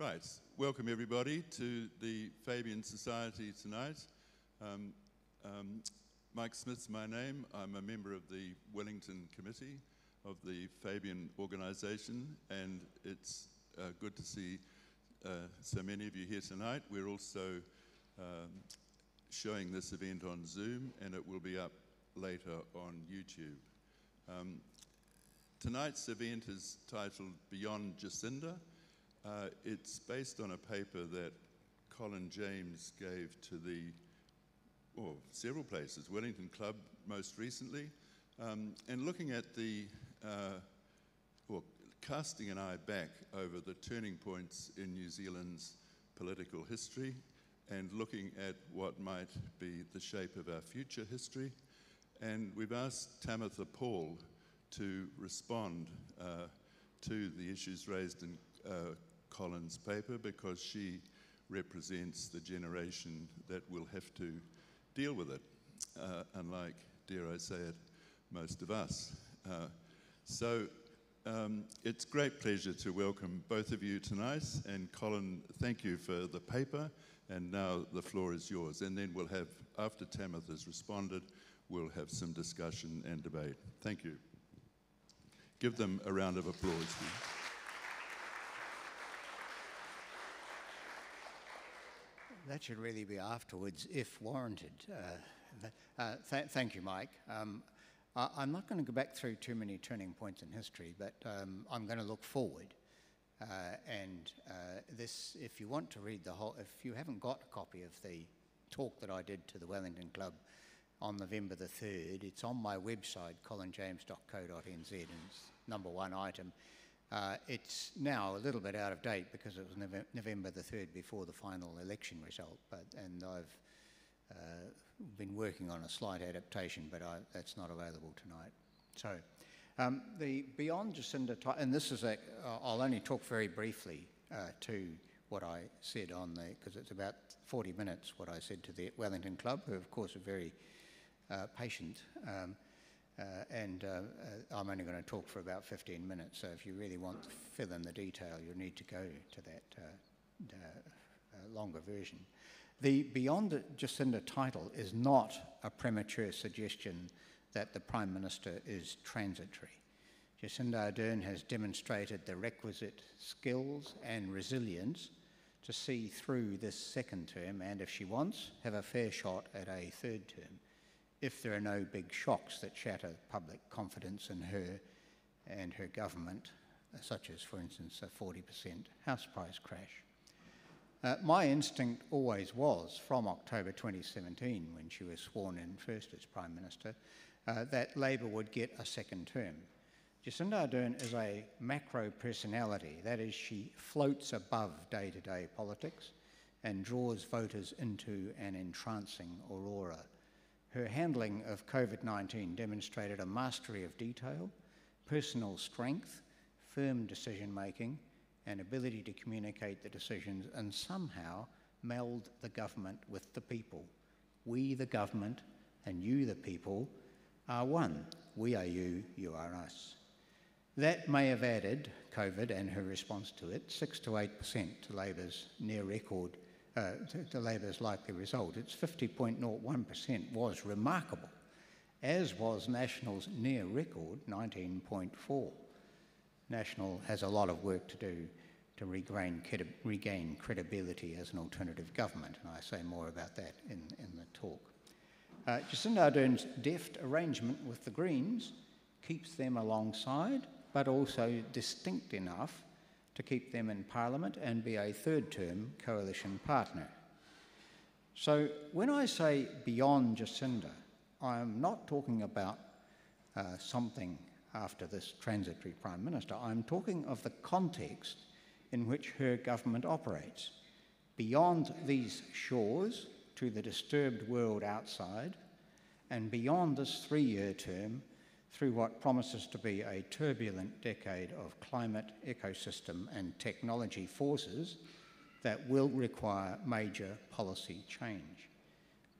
Right, welcome everybody to the Fabian Society tonight. Mike Smith's my name. I'm a member of the Wellington Committee of the Fabian organisation, and it's good to see so many of you here tonight. We're also showing this event on Zoom, and it will be up later on YouTube. Tonight's event is titled Beyond Jacinda. It's based on a paper that Colin James gave to several places, Wellington Club most recently, and looking at the, casting an eye back over the turning points in New Zealand's political history and looking at what might be the shape of our future history. And we've asked Tamatha Paul to respond to the issues raised in Colin's paper, because she represents the generation that will have to deal with it, unlike, dare I say it, most of us. It's great pleasure to welcome both of you tonight, and Colin, thank you for the paper, and now the floor is yours. And then we'll have, after Tamatha's responded, we'll have some discussion and debate. Thank you. Give them a round of applause. That should really be afterwards, if warranted. Thank you, Mike. I'm not going to go back through too many turning points in history, but I'm going to look forward. This, if you want to read the whole, if you haven't got a copy of the talk that I did to the Wellington Club on November the 3rd, it's on my website, colinjames.co.nz, and it's #1 item. It's now a little bit out of date because it was November the 3rd before the final election result, and I've been working on a slight adaptation, but that's not available tonight. So, the Beyond Jacinda, and this is I'll only talk very briefly to what I said on because it's about 40 minutes what I said to the Wellington Club, who of course are very patient. I'm only going to talk for about 15 minutes, so if you really want to fill in the detail, you'll need to go to that longer version. The Beyond Jacinda title is not a premature suggestion that the Prime Minister is transitory. Jacinda Ardern has demonstrated the requisite skills and resilience to see through this second term and, if she wants, have a fair shot at a third term, if there are no big shocks that shatter public confidence in her and her government, such as, for instance, a 40% house price crash. My instinct always was, from October 2017, when she was sworn in first as Prime Minister, that Labour would get a second term. Jacinda Ardern is a macro personality, that is, she floats above day-to-day politics and draws voters into an entrancing aurora. Her handling of COVID-19 demonstrated a mastery of detail, personal strength, firm decision-making, and ability to communicate the decisions and somehow meld the government with the people. We, the government, and you, the people, are one. We are you, you are us. That may have added, COVID and her response to it, 6 to 8% to Labour's near record to Labour's likely result. Its 50.01% was remarkable, as was National's near record, 19.4. National has a lot of work to do to regain credibility as an alternative government, and I say more about that in the talk. Jacinda Ardern's deft arrangement with the Greens keeps them alongside, but also distinct enough to keep them in Parliament and be a third-term coalition partner. So when I say beyond Jacinda, I am not talking about something after this transitory Prime Minister. I'm talking of the context in which her government operates. Beyond these shores to the disturbed world outside, and beyond this three-year term, through what promises to be a turbulent decade of climate, ecosystem and technology forces that will require major policy change,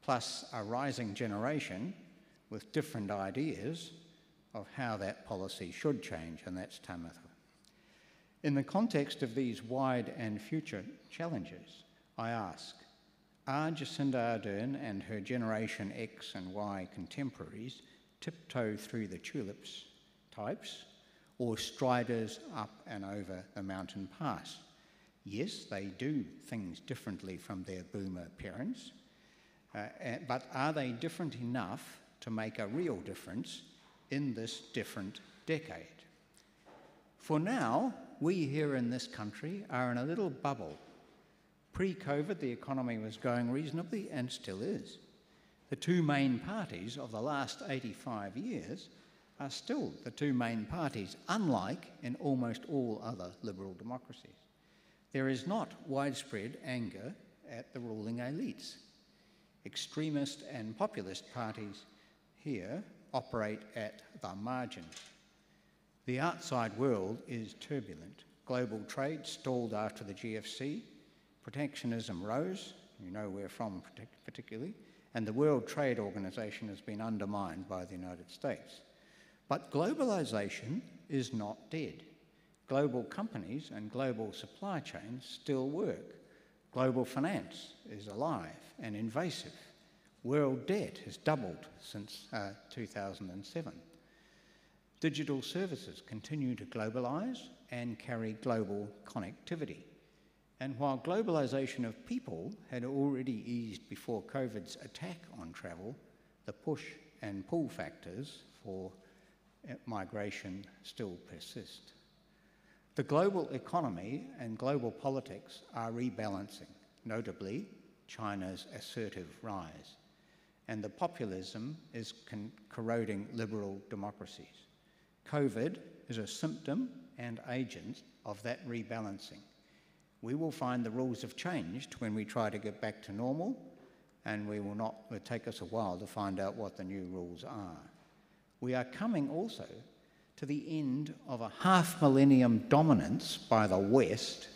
plus a rising generation with different ideas of how that policy should change, and that's Tamatha. In the context of these wide and future challenges, I ask, are Jacinda Ardern and her Generation X and Y contemporaries tiptoe through the tulips types or striders up and over the mountain pass? Yes, they do things differently from their boomer parents, but are they different enough to make a real difference in this different decade? For now, we here in this country are in a little bubble. Pre-COVID, the economy was going reasonably and still is. The two main parties of the last 85 years are still the two main parties, unlike in almost all other liberal democracies. There is not widespread anger at the ruling elites. Extremist and populist parties here operate at the margin. The outside world is turbulent. Global trade stalled after the GFC, protectionism rose, you know where from particularly, and the World Trade Organisation has been undermined by the United States. But globalisation is not dead. Global companies and global supply chains still work. Global finance is alive and invasive. World debt has doubled since 2007. Digital services continue to globalise and carry global connectivity. And while globalisation of people had already eased before COVID's attack on travel, the push and pull factors for migration still persist. The global economy and global politics are rebalancing, notably China's assertive rise, and the populism is corroding liberal democracies. COVID is a symptom and agent of that rebalancing. We will find the rules have changed when we try to get back to normal, and we will not, it'll take us a while to find out what the new rules are. We are coming also to the end of a half-millennium dominance by the West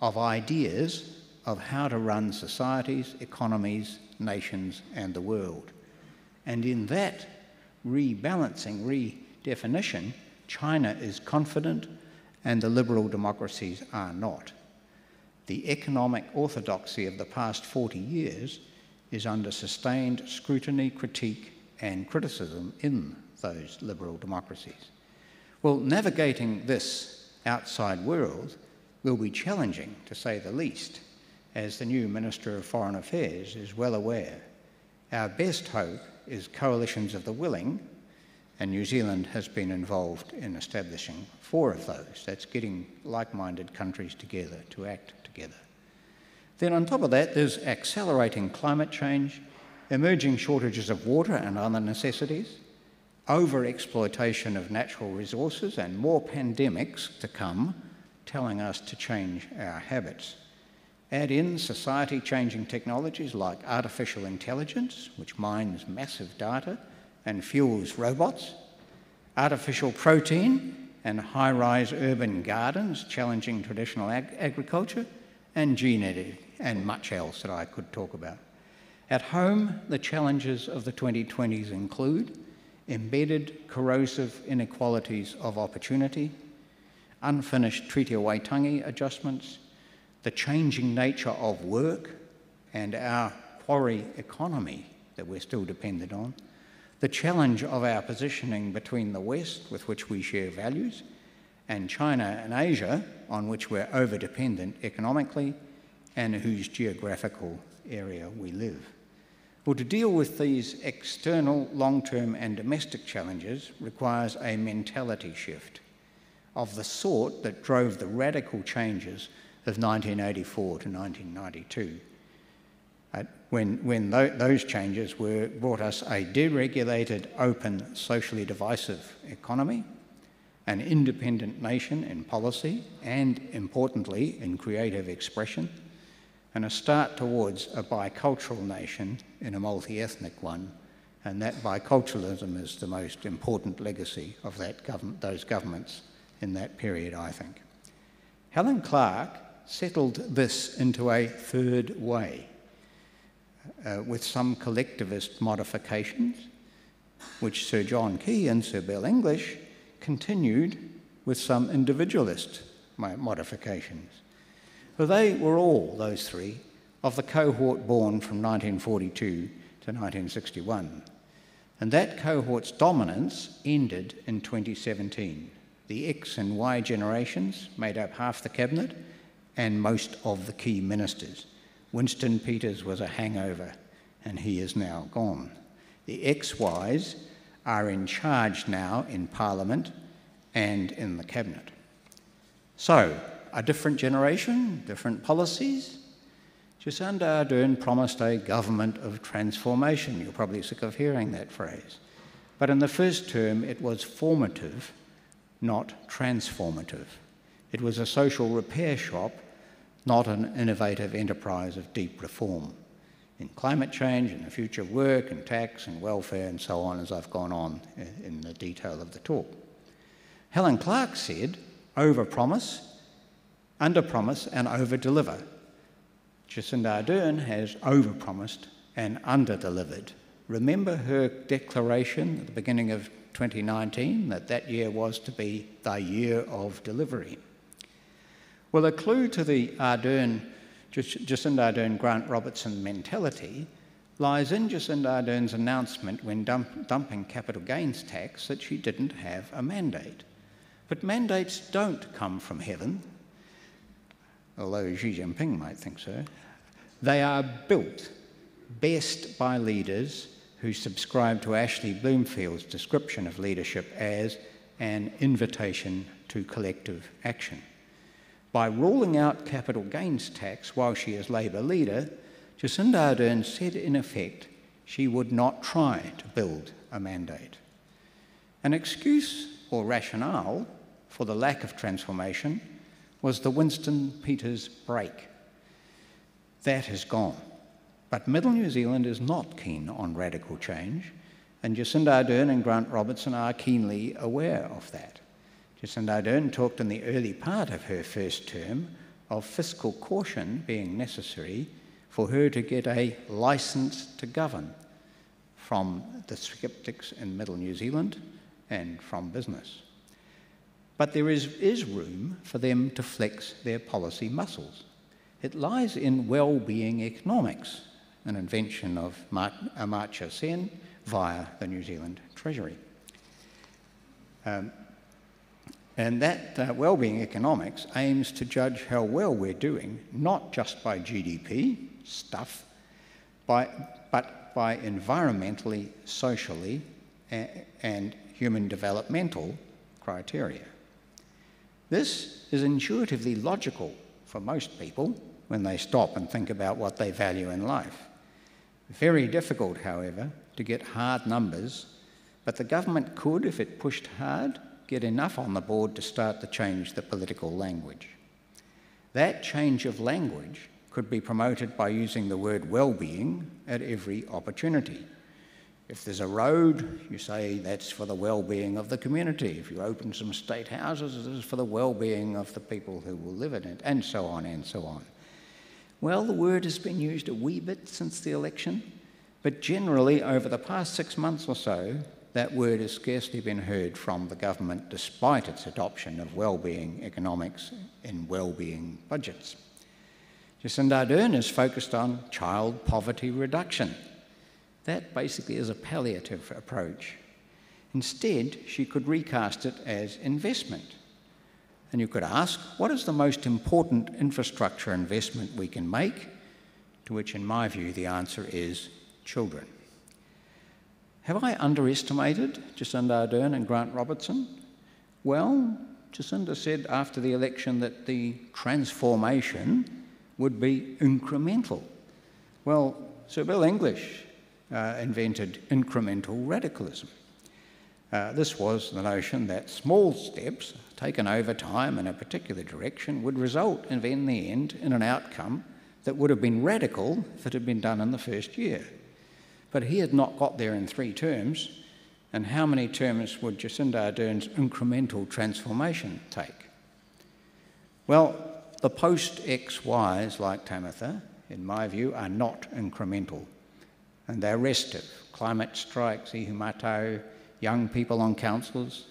of ideas of how to run societies, economies, nations, and the world. And in that rebalancing, redefinition, China is confident and the liberal democracies are not. The economic orthodoxy of the past 40 years is under sustained scrutiny, critique, and criticism in those liberal democracies. Well, navigating this outside world will be challenging, to say the least, as the new Minister of Foreign Affairs is well aware. Our best hope is coalitions of the willing, and New Zealand has been involved in establishing 4 of those. That's getting like-minded countries together to act together. Then on top of that, there's accelerating climate change, emerging shortages of water and other necessities, over-exploitation of natural resources, and more pandemics to come, telling us to change our habits. Add in society-changing technologies like artificial intelligence, which mines massive data and fuels robots, artificial protein and high-rise urban gardens challenging traditional agriculture, and gene editing, and much else that I could talk about. At home, the challenges of the 2020s include embedded, corrosive inequalities of opportunity, unfinished treaty waitangi adjustments, the changing nature of work and our quarry economy that we're still dependent on, the challenge of our positioning between the West, with which we share values, and China and Asia, on which we're over-dependent economically and whose geographical area we live. Well, to deal with these external, long-term and domestic challenges requires a mentality shift of the sort that drove the radical changes of 1984 to 1992, when those changes brought us a deregulated, open, socially divisive economy, an independent nation in policy and, importantly, in creative expression, and a start towards a bicultural nation in a multi-ethnic one, and that biculturalism is the most important legacy of that those governments in that period, I think. Helen Clark settled this into a third way with some collectivist modifications, which Sir John Key and Sir Bill English continued with some individualist modifications. For they were all, those three, of the cohort born from 1942 to 1961. And that cohort's dominance ended in 2017. The X and Y generations made up half the cabinet and most of the key ministers. Winston Peters was a hangover, and he is now gone. The XYs are in charge now in Parliament and in the cabinet. So, a different generation, different policies. Jacinda Ardern promised a government of transformation. You're probably sick of hearing that phrase. But in the first term, it was formative, not transformative. It was a social repair shop, not an innovative enterprise of deep reform. In climate change, in the future of work, and tax, and welfare, and so on, as I've gone on in the detail of the talk. Helen Clark said, over-promise, under-promise, and over-deliver. Jacinda Ardern has over-promised and under-delivered. Remember her declaration at the beginning of 2019 that that year was to be the year of delivery. Well, a clue to the Jacinda Ardern Grant Robertson mentality lies in Jacinda Ardern's announcement when dumping capital gains tax that she didn't have a mandate. But mandates don't come from heaven, although Xi Jinping might think so. They are built best by leaders who subscribe to Ashley Bloomfield's description of leadership as an invitation to collective action. By ruling out capital gains tax while she is Labour leader, Jacinda Ardern said in effect she would not try to build a mandate. An excuse or rationale for the lack of transformation was the Winston Peters break. That has gone. But Middle New Zealand is not keen on radical change, and Jacinda Ardern and Grant Robertson are keenly aware of that. Jacinda Ardern talked in the early part of her first term of fiscal caution being necessary for her to get a licence to govern from the sceptics in Middle New Zealand and from business. But there is room for them to flex their policy muscles. It lies in well-being economics, an invention of Amartya Sen via the New Zealand Treasury. And that well-being economics aims to judge how well we're doing, not just by GDP, stuff, but by environmentally, socially, and human developmental criteria. This is intuitively logical for most people when they stop and think about what they value in life. Very difficult, however, to get hard numbers, but the government could, if it pushed hard, get enough on the board to start to change the political language. That change of language could be promoted by using the word well-being at every opportunity. If there's a road, you say that's for the well-being of the community. If you open some state houses, this is for the well-being of the people who will live in it, and so on and so on. Well, the word has been used a wee bit since the election, but generally over the past 6 months or so, that word has scarcely been heard from the government despite its adoption of well-being economics in well-being budgets. Jacinda Ardern is focused on child poverty reduction. That basically is a palliative approach. Instead, she could recast it as investment. And you could ask, what is the most important infrastructure investment we can make? To which, in my view, the answer is children. Have I underestimated Jacinda Ardern and Grant Robertson? Well, Jacinda said after the election that the transformation would be incremental. Well, Sir Bill English invented incremental radicalism. This was the notion that small steps taken over time in a particular direction would result in the end in an outcome that would have been radical if it had been done in the first year. But he had not got there in 3 terms, and how many terms would Jacinda Ardern's incremental transformation take? Well, the post-XYs like Tamatha, in my view, are not incremental, and they're restive. Climate strikes, Ihumatao, young people on councils,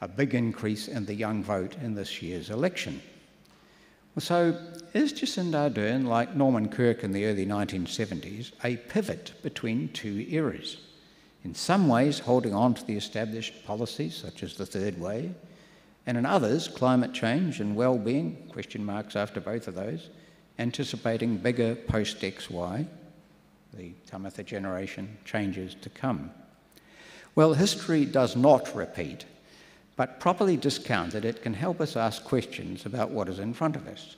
a big increase in the young vote in this year's election, So is Jacinda Ardern, like Norman Kirk in the early 1970s, a pivot between two eras? In some ways, holding on to the established policies, such as the third way, and in others, climate change and well-being, question marks after both of those, anticipating bigger post-XY, the Tamatha generation, changes to come. Well, history does not repeat, but properly discounted, it can help us ask questions about what is in front of us.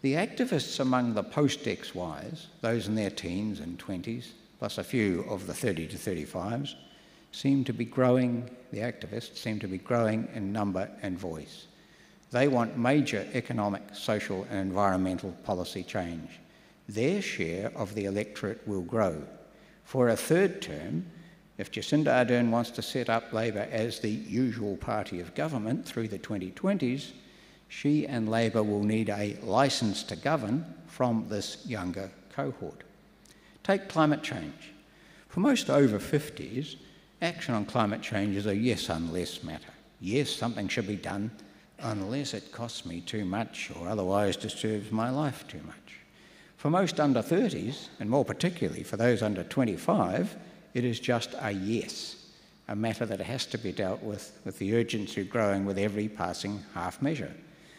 The activists among the post-XYs, those in their teens and 20s, plus a few of the 30 to 35s, seem to be growing, the activists seem to be growing in number and voice. They want major economic, social and environmental policy change. Their share of the electorate will grow. For a third term, if Jacinda Ardern wants to set up Labour as the usual party of government through the 2020s, she and Labour will need a licence to govern from this younger cohort. Take climate change. For most over 50s, action on climate change is a yes unless matter. Yes, something should be done unless it costs me too much or otherwise disturbs my life too much. For most under 30s, and more particularly for those under 25, it is just a yes, a matter that has to be dealt with the urgency growing with every passing half measure.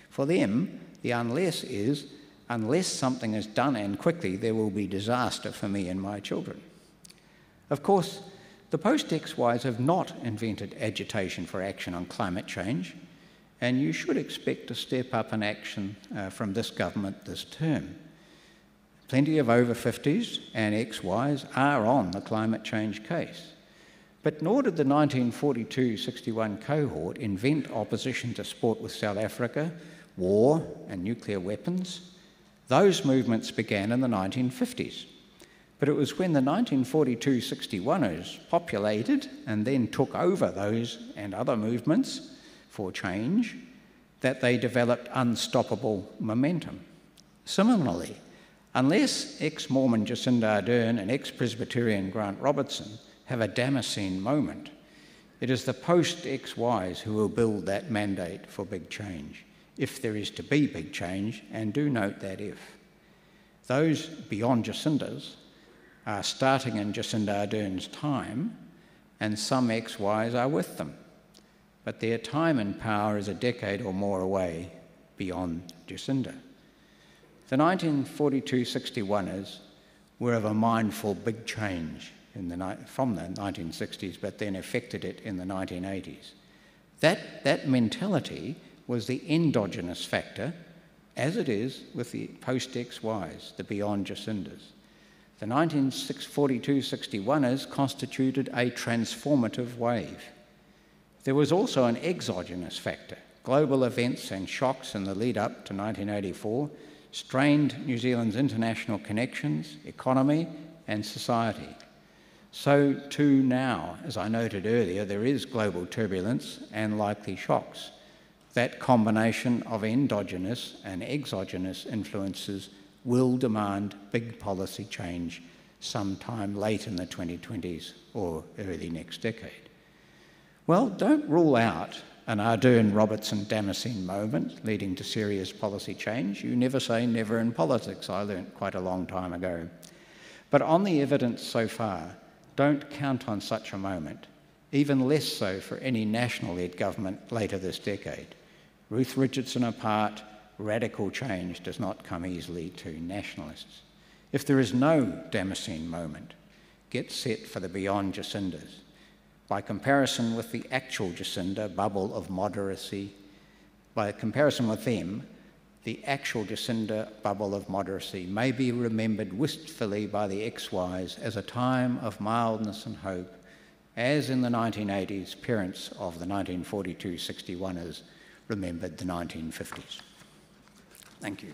For them, the unless is, unless something is done and quickly, there will be disaster for me and my children. Of course, the post-XYs have not invented agitation for action on climate change, and you should expect a step up in action from this government this term. Plenty of over 50s and XYs are on the climate change case. But nor did the 1942-61 cohort invent opposition to sport with South Africa, war and nuclear weapons. Those movements began in the 1950s. But it was when the 1942-61ers populated and then took over those and other movements for change that they developed unstoppable momentum. Similarly, unless ex-Mormon Jacinda Ardern and ex-Presbyterian Grant Robertson have a Damascene moment, it is the post-XYs who will build that mandate for big change, if there is to be big change, and do note that if. Those beyond Jacinda's are starting in Jacinda Ardern's time, and some XYs are with them. But their time in power is a decade or more away beyond Jacinda. The 1942-61ers were of a mind for big change from the 1960s, but then affected it in the 1980s. That mentality was the endogenous factor, as it is with the post-XYs, the beyond Jacindas. The 1942-61ers constituted a transformative wave. There was also an exogenous factor. Global events and shocks in the lead-up to 1984 strained New Zealand's international connections, economy and society. So too now, as I noted earlier, there is global turbulence and likely shocks. That combination of endogenous and exogenous influences will demand big policy change sometime late in the 2020s or early next decade. Well, don't rule out an Ardern-Robertson-Damascene moment leading to serious policy change. You never say never in politics, I learnt quite a long time ago. But on the evidence so far, don't count on such a moment, even less so for any national-led government later this decade. Ruth Richardson apart, radical change does not come easily to nationalists. If there is no Damascene moment, get set for the beyond Jacindas. By comparison with the actual Jacinda bubble of moderacy, by comparison with them, the actual Jacinda bubble of moderacy may be remembered wistfully by the XYs as a time of mildness and hope, as in the 1980s, parents of the 1942-61ers remembered the 1950s. Thank you.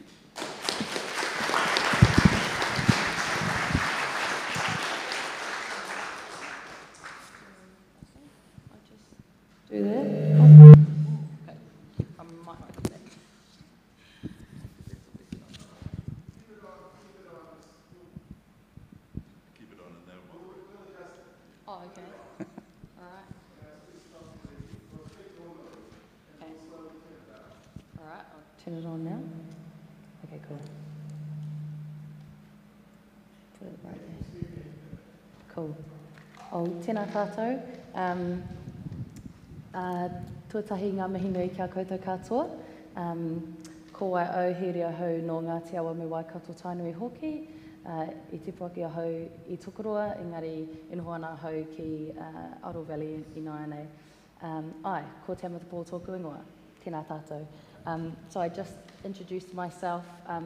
Do that. Turn it on now. Cool. Put it right there. Cool. Oh, tēnā tātou. Tuatahi ngā mihi nui kia koutou katoa. Ko wai au here ahau no Ngāti Awa me Waikato Tainui hoki. I te puaki ahau I Tokoroa, engari inho ana ahau ki Aro Valley I nai anei. Ai, ko Tamatha Paul tōku ingoa. Tēnā tātou. So I just introduced myself,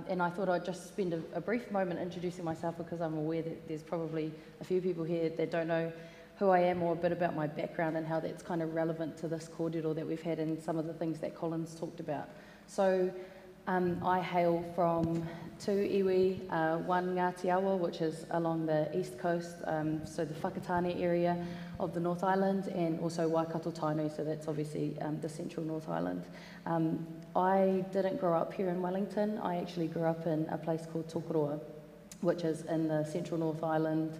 and I thought I'd just spend a brief moment introducing myself because I'm aware that there's probably a few people here that don't know who I am or a bit about my background and how that's kind of relevant to this kōrero that we've had and some of the things that Colin's talked about. So I hail from two iwi, one Ngāti Awa, which is along the east coast, so the Whakatane area of the North Island, and also Waikato Tainui, so that's obviously the central North Island. I didn't grow up here in Wellington. I actually grew up in a place called Tokoroa, which is in the central North Island.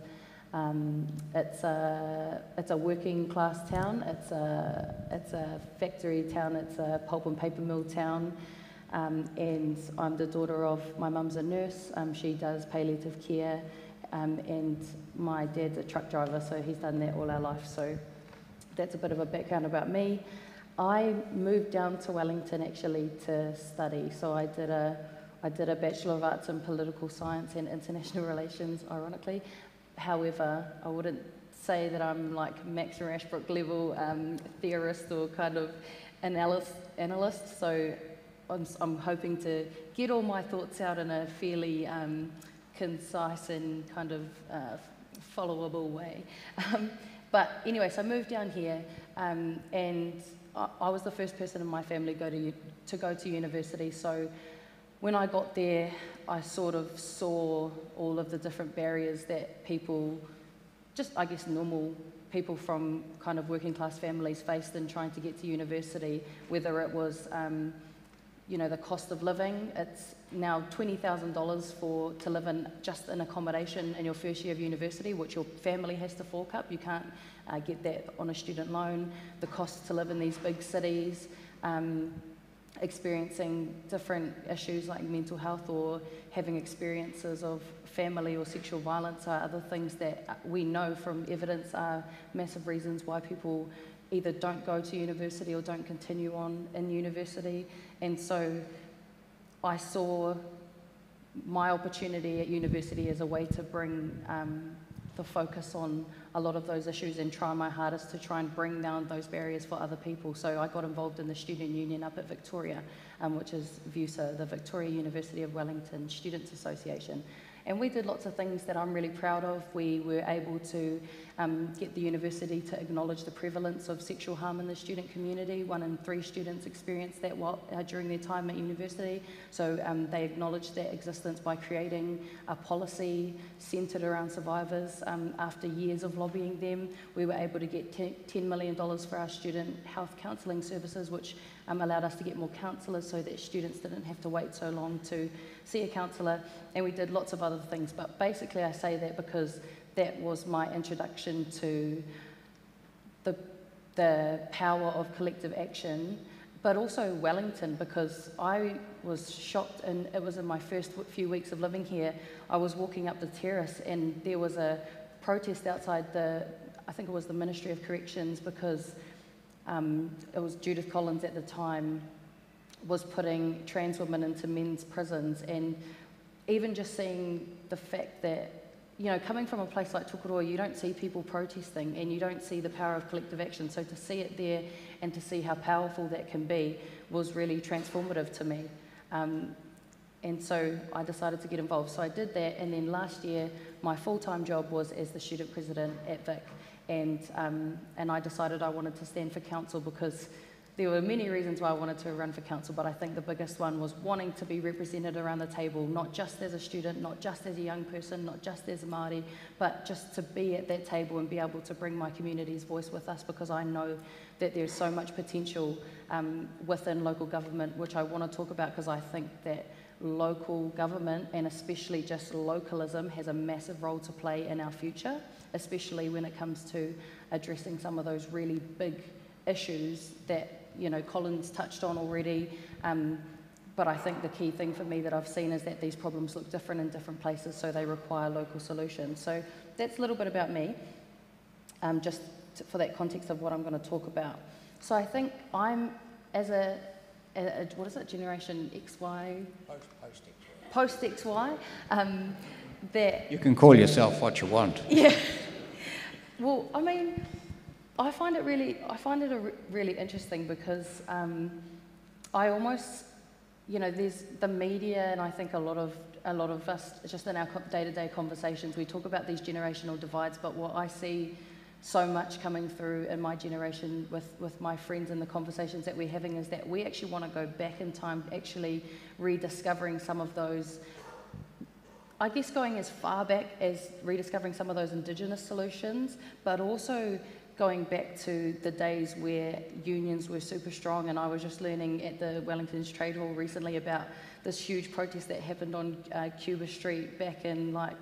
It's a working class town. It's a factory town. It's a pulp and paper mill town. And I'm the daughter of my mum's a nurse. She does palliative care, and my dad's a truck driver, so he's done that all our life. So that's a bit of a background about me. I moved down to Wellington actually to study, so I did a Bachelor of Arts in Political Science and International Relations, ironically. However, I wouldn't say that I'm like Max Rashbrook level theorist or kind of analyst, so I'm hoping to get all my thoughts out in a fairly concise and kind of followable way. But anyway, so I moved down here, and I was the first person in my family to go to university. So when I got there, I sort of saw all of the different barriers that people, just I guess normal people from kind of working class families faced in trying to get to university, whether it was you know, the cost of living. It's now $20,000 to live in just an accommodation in your first year of university, which your family has to fork up. You can't get that on a student loan. The cost to live in these big cities, experiencing different issues like mental health or having experiences of family or sexual violence are other things that we know from evidence are massive reasons why people either don't go to university or don't continue on in university. And so I saw my opportunity at university as a way to bring the focus on a lot of those issues and try my hardest to try and bring down those barriers for other people. So I got involved in the student union up at Victoria, which is VUSA, the Victoria University of Wellington Students' Association. And we did lots of things that I'm really proud of. We were able to get the university to acknowledge the prevalence of sexual harm in the student community. 1 in 3 students experienced that during their time at university. So they acknowledged their existence by creating a policy centred around survivors. After years of lobbying them, we were able to get $10 million for our student health counselling services, which allowed us to get more counsellors so that students didn't have to wait so long to see a counsellor. And we did lots of other things, but basically I say that because that was my introduction to the power of collective action, but also Wellington, because I was shocked, and it was in my first few weeks of living here, I was walking up the terrace and there was a protest outside the, I think it was the Ministry of Corrections, because it was Judith Collins at the time was putting trans women into men's prisons. And even just seeing the fact that, you know, coming from a place like Tokoroa, you don't see people protesting and you don't see the power of collective action. So to see it there and to see how powerful that can be was really transformative to me. And so I decided to get involved. So I did that, and then last year my full-time job was as the student president at Vic. And I decided I wanted to stand for council because there were many reasons why I wanted to run for council, but I think the biggest one was wanting to be represented around the table, not just as a student, not just as a young person, not just as a Māori, but just to be at that table and be able to bring my community's voice with us, because I know that there's so much potential within local government, which I want to talk about because I think that local government, and especially just localism, has a massive role to play in our future, especially when it comes to addressing some of those really big issues that, you know, Colin's touched on already, But I think the key thing for me that I've seen is that these problems look different in different places, so they require local solutions. So that's a little bit about me, just for that context of what I'm going to talk about. So I think I'm, as a what is it, generation XY? Post XY. That you can call yourself what you want. Yeah. Well, I mean, I find it really interesting because I almost, you know, there's the media, and I think a lot of us, just in our day-to-day conversations, we talk about these generational divides, but what I see so much coming through in my generation with my friends and the conversations that we're having is that we actually want to go back in time, actually rediscovering some of those, I guess going as far back as rediscovering some of those indigenous solutions, but also going back to the days where unions were super strong. And I was just learning at the Wellington's Trade Hall recently about this huge protest that happened on Cuba Street back in like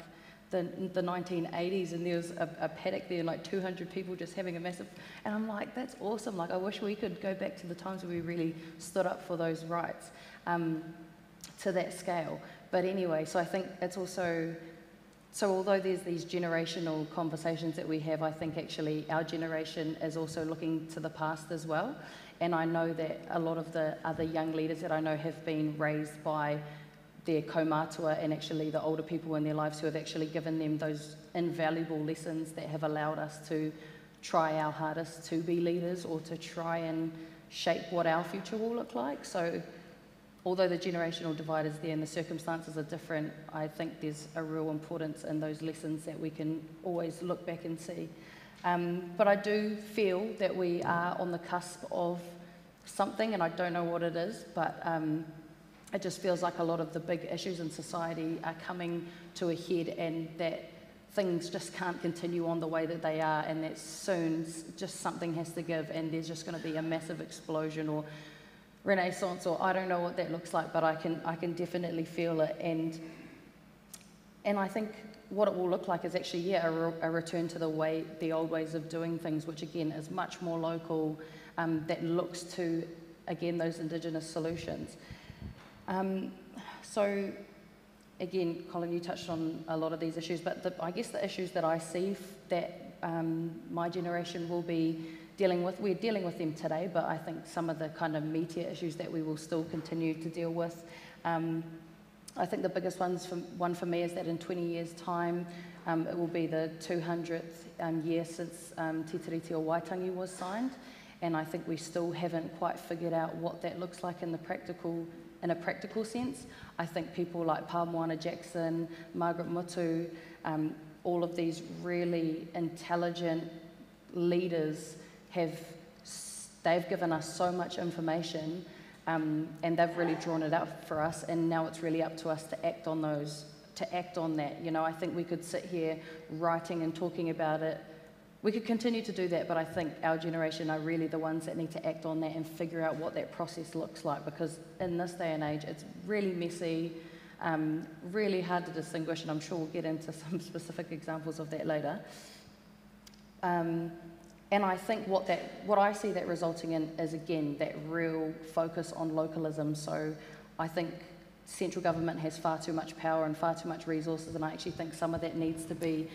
the 1980s, and there was a paddock there and like 200 people just having a massive, and I'm like, that's awesome. Like, I wish we could go back to the times where we really stood up for those rights to that scale. But anyway, so I think it's also, so although there's these generational conversations that we have, I think actually our generation is also looking to the past as well. And I know that a lot of the other young leaders that I know have been raised by their kaumatua and actually the older people in their lives who have actually given them those invaluable lessons that have allowed us to try our hardest to be leaders or to try and shape what our future will look like. So although the generational divide is there and the circumstances are different, I think there's a real importance in those lessons that we can always look back and see. But I do feel that we are on the cusp of something, and I don't know what it is, but it just feels like a lot of the big issues in society are coming to a head, and that things just can't continue on the way that they are, and that soon just something has to give, and there's just going to be a massive explosion or renaissance, or I don't know what that looks like, but I can definitely feel it. And I think what it will look like is actually, yeah, a return to the old ways of doing things, which again is much more local, that looks to, again, those indigenous solutions. So again, Colin, you touched on a lot of these issues, but I guess the issues that I see that my generation will be dealing with, we're dealing with them today, but I think some of the kind of meatier issues that we will still continue to deal with. I think the biggest one for me is that in 20 years' time, it will be the 200th year since Te Tiriti o Waitangi was signed, and I think we still haven't quite figured out what that looks like in a practical sense. I think people like Pa Moana Jackson, Margaret Mutu, all of these really intelligent leaders, they've given us so much information, and they've really drawn it out for us, and now it's really up to us to act on those, to act on that. You know, I think we could sit here writing and talking about it. We could continue to do that, but I think our generation are really the ones that need to act on that and figure out what that process looks like, because in this day and age, it's really messy, really hard to distinguish, and I'm sure we'll get into some specific examples of that later. And I think what I see that resulting in is, again, that real focus on localism. So I think central government has far too much power and far too much resources, and I actually think some of that needs to be...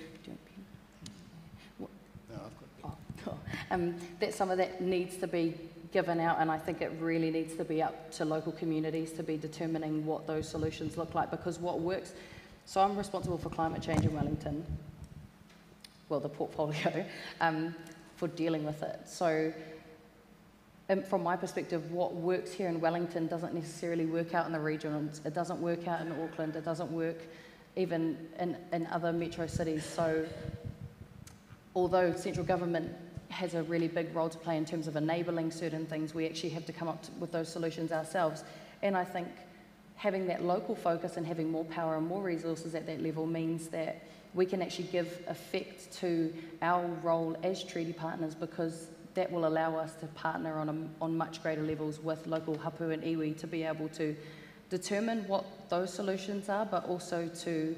No, I've got oh, that some of that needs to be given out, and I think it really needs to be up to local communities to be determining what those solutions look like, because what works... So I'm responsible for climate change in Wellington. Well, the portfolio. For dealing with it. So from my perspective, what works here in Wellington doesn't necessarily work out in the region. It doesn't work out in Auckland. It doesn't work even in other metro cities. So although central government has a really big role to play in terms of enabling certain things, we actually have to come up with those solutions ourselves. And I think having that local focus and having more power and more resources at that level means that we can actually give effect to our role as treaty partners, because that will allow us to partner on much greater levels with local hapu and iwi to be able to determine what those solutions are, but also to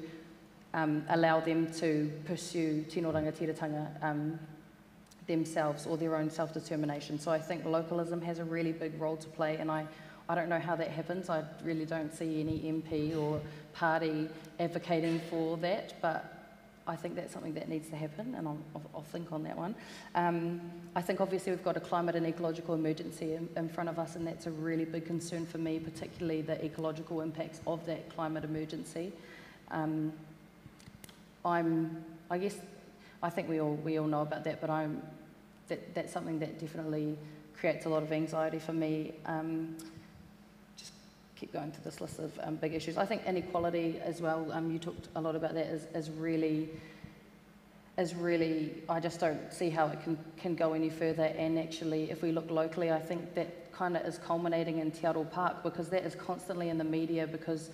allow them to pursue tino rangatiratanga themselves or their own self-determination. So I think localism has a really big role to play, and I I don't know how that happens. I really don't see any MP or party advocating for that, but I think that's something that needs to happen, and I'll think on that one. I think obviously we've got a climate and ecological emergency in front of us, and that's a really big concern for me, particularly the ecological impacts of that climate emergency. I think we all know about that, but that's something that definitely creates a lot of anxiety for me. Just keep going through this list of big issues. I think inequality as well, you talked a lot about that, is really, I just don't see how it can go any further. And actually, if we look locally, I think that kind of is culminating in Te Aro Park, because that is constantly in the media, because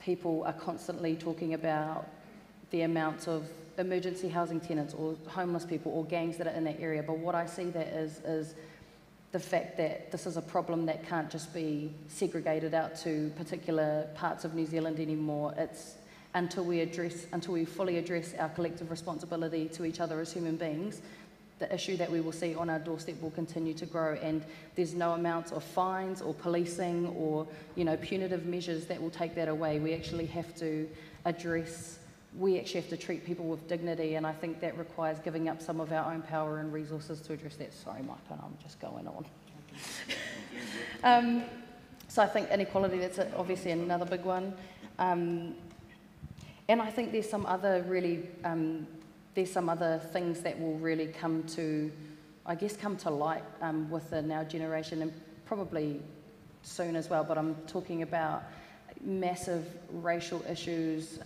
people are constantly talking about the amounts of emergency housing tenants or homeless people or gangs that are in that area. But what I see that is the fact that this is a problem that can't just be segregated out to particular parts of New Zealand anymore. It's until we fully address our collective responsibility to each other as human beings, the issue that we will see on our doorstep will continue to grow, and there's no amounts of fines or policing or, you know, punitive measures that will take that away. We actually have to treat people with dignity, and I think that requires giving up some of our own power and resources to address that. Sorry, Mike, I'm just going on. So I think inequality, that's obviously another big one. And I think there's some other really, there's some other things that will really come to light with the now generation, and probably soon as well, but I'm talking about massive racial issues.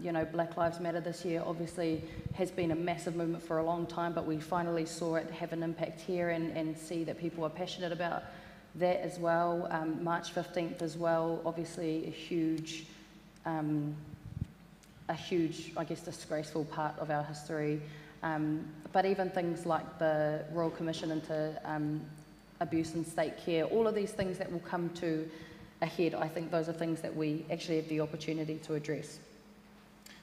You know, Black Lives Matter this year obviously has been a massive movement for a long time, but we finally saw it have an impact here, and see that people are passionate about that as well. March 15th as well, obviously a huge, I guess, disgraceful part of our history. But even things like the Royal Commission into Abuse in State Care, all of these things that will come to ahead, I think those are things that we actually have the opportunity to address.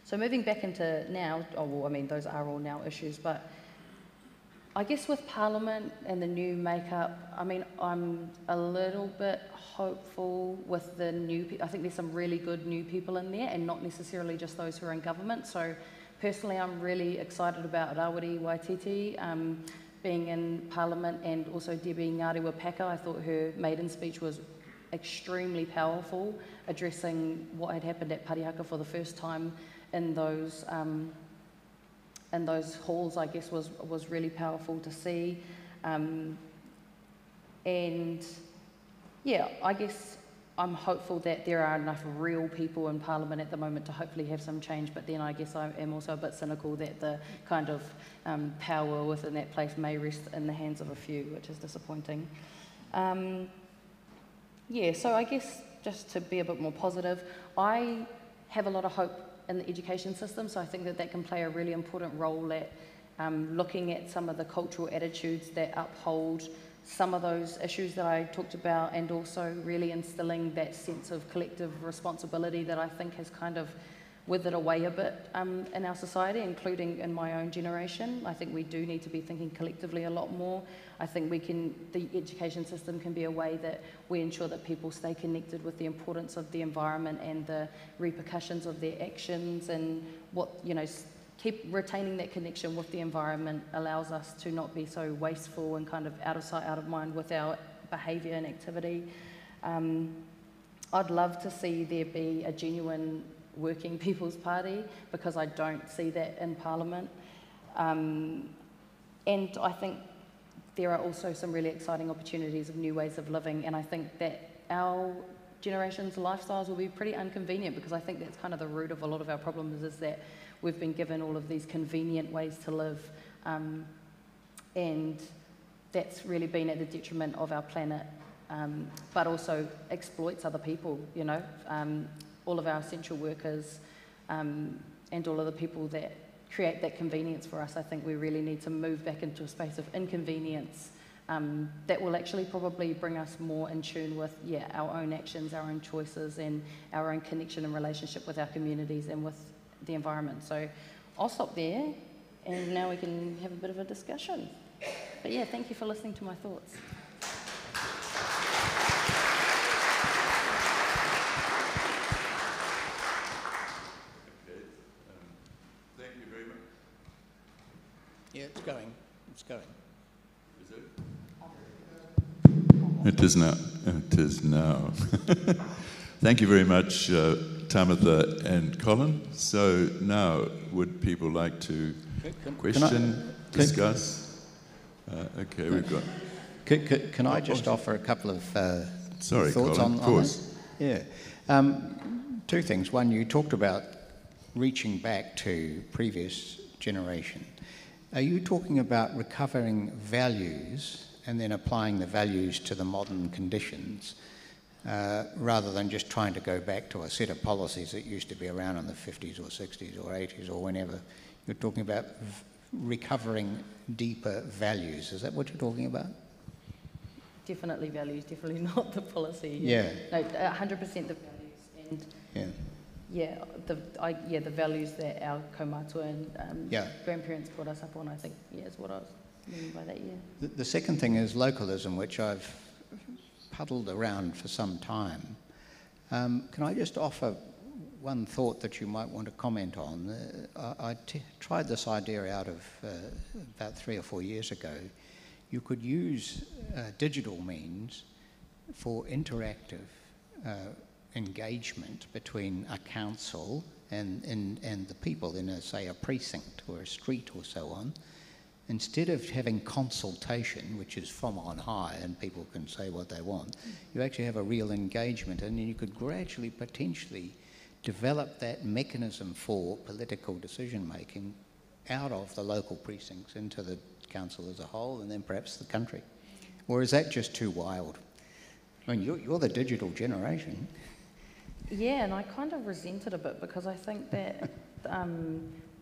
So moving back into now, those are all now issues, but I guess with Parliament and the new makeup, I'm a little bit hopeful with the new people. I think there's some really good new people in there, and not necessarily just those who are in government. So personally, I'm really excited about Rawiri Waititi being in Parliament, and also Debbie Ngārewa Paka. I thought her maiden speech was extremely powerful, addressing what had happened at Parihaka for the first time in those halls, I guess, was really powerful to see. And yeah, I guess I'm hopeful that there are enough real people in Parliament at the moment to hopefully have some change, but then I guess I am also a bit cynical that the kind of power within that place may rest in the hands of a few, which is disappointing. Yeah, so I guess just to be a bit more positive, I have a lot of hope in the education system, so I think that can play a really important role at looking at some of the cultural attitudes that uphold some of those issues that I talked about, and also really instilling that sense of collective responsibility that I think has kind of withered away a bit in our society, including in my own generation. I think we do need to be thinking collectively a lot more. I think the education system can be a way that we ensure that people stay connected with the importance of the environment and the repercussions of their actions, and keep retaining that connection with the environment allows us to not be so wasteful and kind of out of sight, out of mind with our behaviour and activity. I'd love to see there be a genuine Working People's Party, because I don't see that in Parliament. And I think there are also some really exciting opportunities of new ways of living, and I think that our generation's lifestyles will be pretty inconvenient, because I think that's kind of the root of a lot of our problems, is that we've been given all of these convenient ways to live, and that's really been at the detriment of our planet, but also exploits other people, you know. All of our essential workers and all of the people that create that convenience for us. I think we really need to move back into a space of inconvenience that will actually probably bring us more in tune with our own actions, our own choices, and our own connection and relationship with our communities and with the environment. So I'll stop there, and now we can have a bit of a discussion. But yeah, thank you for listening to my thoughts. Yeah, it's going. It's going. Is it? It is now. It is now. Thank you very much, Tamatha and Colin. So now, would people like to discuss? Okay, we've got... Can I just offer a couple of thoughts, Colin, on this? Yeah. Two things. One, you talked about reaching back to previous generation. Are you talking about recovering values and then applying the values to the modern conditions, rather than just trying to go back to a set of policies that used to be around in the 50s or 60s or 80s or whenever? You're talking about recovering deeper values. Is that what you're talking about? Definitely values, definitely not the policy. Yeah. No, 100% the values. And yeah. Yeah, the values that our kaumatua and grandparents brought us up on, I think, is what I was meaning by that, The second thing is localism, which I've puddled around for some time. Can I just offer one thought that you might want to comment on? I tried this idea out of about 3 or 4 years ago. You could use digital means for interactive engagement between a council and the people in, say, a precinct or a street or so on, instead of having consultation, which is from on high and people can say what they want, you actually have a real engagement, and then you could gradually potentially develop that mechanism for political decision-making out of the local precincts into the council as a whole and then perhaps the country. Or is that just too wild? I mean, you're the digital generation. Yeah, and I kind of resent it a bit because I think that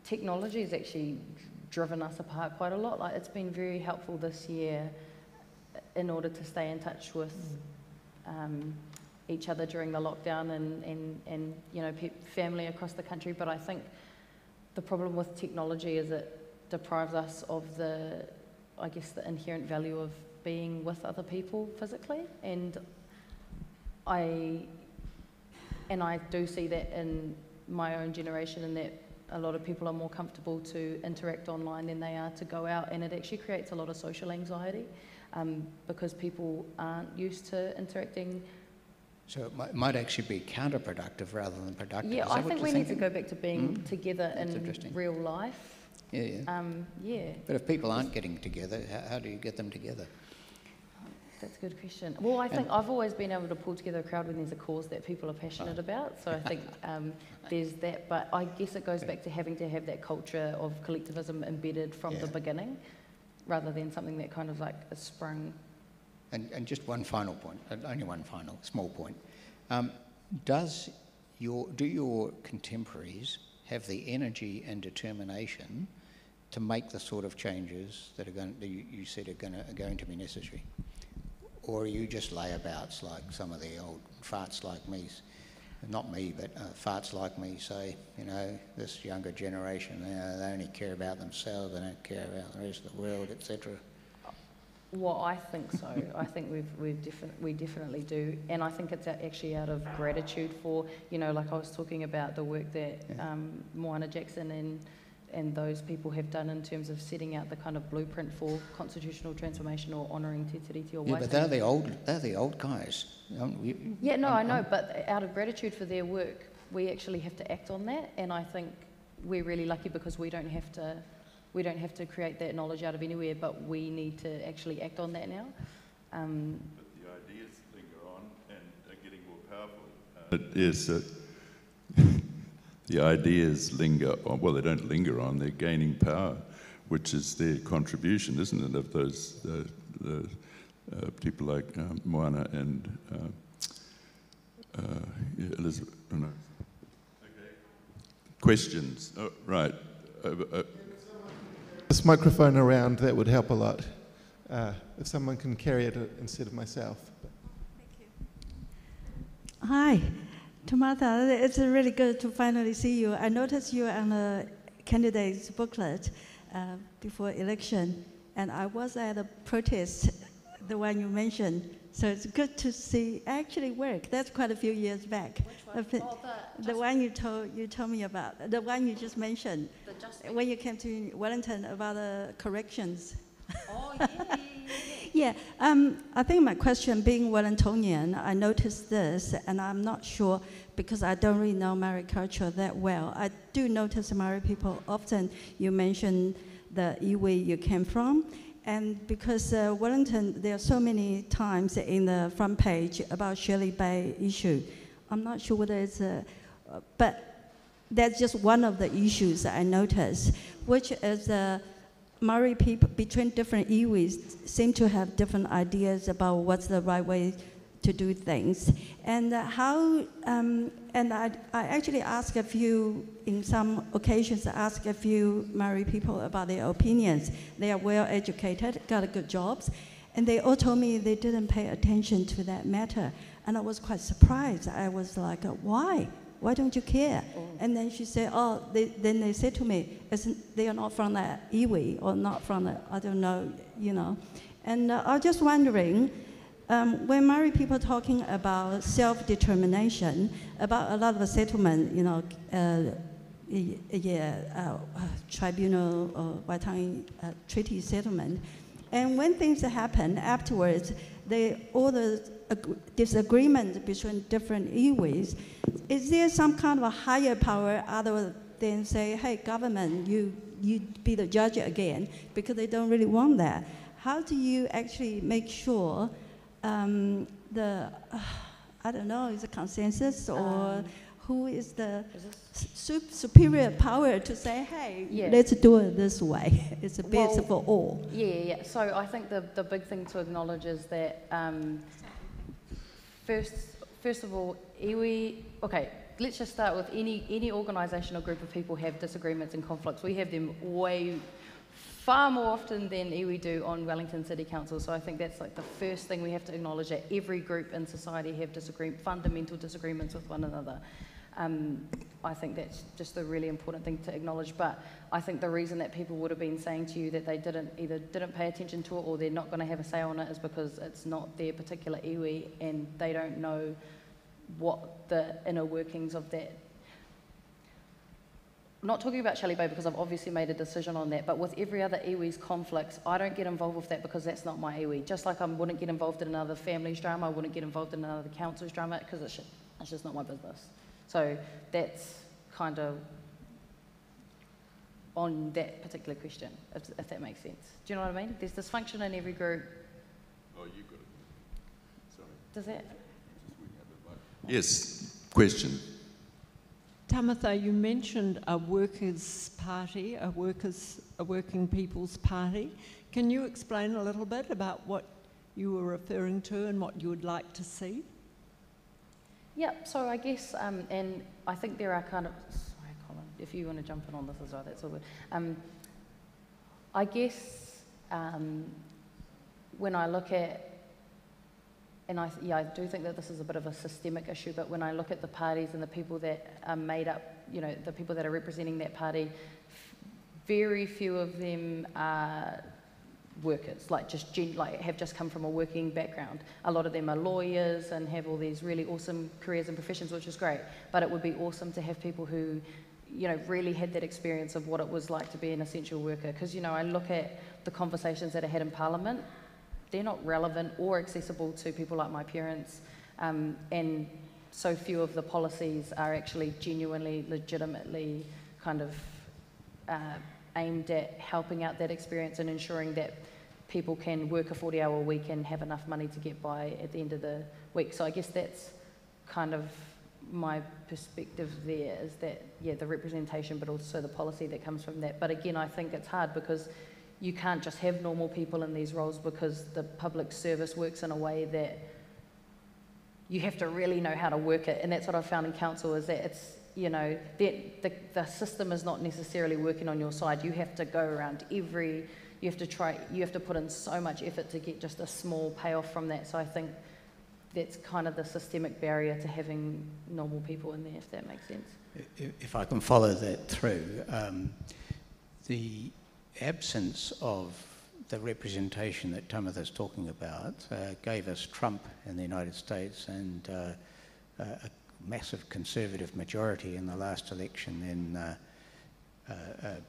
technology has actually driven us apart quite a lot. Like, it's been very helpful this year in order to stay in touch with each other during the lockdown and you know, family across the country. But I think the problem with technology is it deprives us of the, I guess, the inherent value of being with other people physically. And I do see that in my own generation, in that a lot of people are more comfortable to interact online than they are to go out, and it actually creates a lot of social anxiety because people aren't used to interacting. So it might actually be counterproductive rather than productive. Yeah, I think we need to go back to being together in real life. Yeah, yeah. But if people aren't getting together, how do you get them together? That's a good question. Well, I think I've always been able to pull together a crowd when there's a cause that people are passionate about. So I think there's that. But I guess it goes back to having to have that culture of collectivism embedded from the beginning, rather than something that kind of like is sprung. And just one final point, only one final small point. Do your contemporaries have the energy and determination to make the sort of changes that you said are going to be necessary? Or are you just layabouts like some of the old farts like me, not me, but farts like me say, you know, this younger generation, they only care about themselves, they don't care about the rest of the world, etc.? Well, I think so. I think we definitely do. And I think it's actually out of gratitude for, you know, like I was talking about the work that Moana Jackson and those people have done in terms of setting out the kind of blueprint for constitutional transformation or honouring Te Tiriti or Waitangi. Yeah, but they're the old guys. I know, but out of gratitude for their work, we actually have to act on that, and I think we're really lucky because we don't have to create that knowledge out of anywhere, but we need to actually act on that now. But the ideas linger on and are getting more powerful. The ideas linger on, well, they don't linger on, they're gaining power, which is their contribution, isn't it, of those people like Moana and Elizabeth. Oh, no. Okay. Questions? Oh, right. This microphone around, that would help a lot. If someone can carry it instead of myself. Thank you. Hi. Tamatha, it's really good to finally see you. I noticed you on a candidate's booklet before election, and I was at a protest, the one you mentioned, So it's good to see actually work. That's quite a few years back. Which one? The one you told me about, the one you just mentioned, when you came to Wellington about the corrections. Oh, yeah. Yeah, I think my question, being Wellingtonian, I noticed this, and I'm not sure because I don't really know Maori culture that well. I do notice Maori people often. You mentioned the iwi you came from, and because Wellington, there are so many times in the front page about Shelley Bay issue. I'm not sure whether it's but that's just one of the issues I noticed, which is Maori people between different iwis seem to have different ideas about what's the right way to do things, and I actually asked a few, in some occasions I asked a few Maori people about their opinions. They are well educated, got good jobs, and they all told me they didn't pay attention to that matter, and I was quite surprised. I was like, why? Why don't you care? Oh. And then she said, then they said to me, they are not from the iwi or not from the, I don't know, you know. And I was just wondering, when Maori people are talking about self-determination, about a lot of the settlement, you know, tribunal or Waitangi treaty settlement, and when things happen afterwards, all the disagreement between different iwis, is there some kind of a higher power other than say, hey, government, you be the judge again, because they don't really want that? How do you actually make sure I don't know, is it consensus or who is the superior power to say, hey, yeah, let's do it this way? It's a best for all. Yeah. So I think the big thing to acknowledge is that first of all, iwi, okay, let's just start with any organisation or group of people have disagreements and conflicts. We have them far more often than iwi do on Wellington City Council. So I think that's like the first thing we have to acknowledge, that every group in society have fundamental disagreements with one another. I think that's just a really important thing to acknowledge. But I think the reason that people would have been saying to you that they either didn't pay attention to it or they're not going to have a say on it is because it's not their particular iwi and they don't know what the inner workings of that. I'm not talking about Shelley Bay because I've obviously made a decision on that, but with every other iwi's conflicts, I don't get involved with that because that's not my iwi. Just like I wouldn't get involved in another family's drama, I wouldn't get involved in another council's drama because it's just not my business. So that's kind of on that particular question, if that makes sense. Do you know what I mean? There's dysfunction in every group. Oh, you got it. Sorry. Does that? Yes, question. Tamatha, you mentioned a workers' party, a working people's party. Can you explain a little bit about what you were referring to and what you would like to see? Yeah, so I guess, and I think there are kind of, sorry Colin, if you want to jump in on this as well, that's all good. I guess when I look at, I do think that this is a bit of a systemic issue, but when I look at the parties and the people that are made up, you know, the people that are representing that party, very few of them are workers, have just come from a working background. A lot of them are lawyers and have all these really awesome careers and professions, which is great, but it would be awesome to have people who, you know, really had that experience of what it was like to be an essential worker. Because, you know, I look at the conversations that I had in Parliament, they're not relevant or accessible to people like my parents, and so few of the policies are actually genuinely, legitimately kind of aimed at helping out that experience and ensuring that people can work a 40-hour week and have enough money to get by at the end of the week. So I guess that's kind of my perspective there, is that, yeah, the representation but also the policy that comes from that. But again, I think it's hard because you can't just have normal people in these roles because the public service works in a way that you have to really know how to work it. And that's what I've found in council, is that it's, you know, the system is not necessarily working on your side. You have to go around you have to put in so much effort to get just a small payoff from that. So I think that's kind of the systemic barrier to having normal people in there, if that makes sense. If I can follow that through, the absence of the representation that Tamatha's talking about gave us Trump in the United States and a massive Conservative majority in the last election in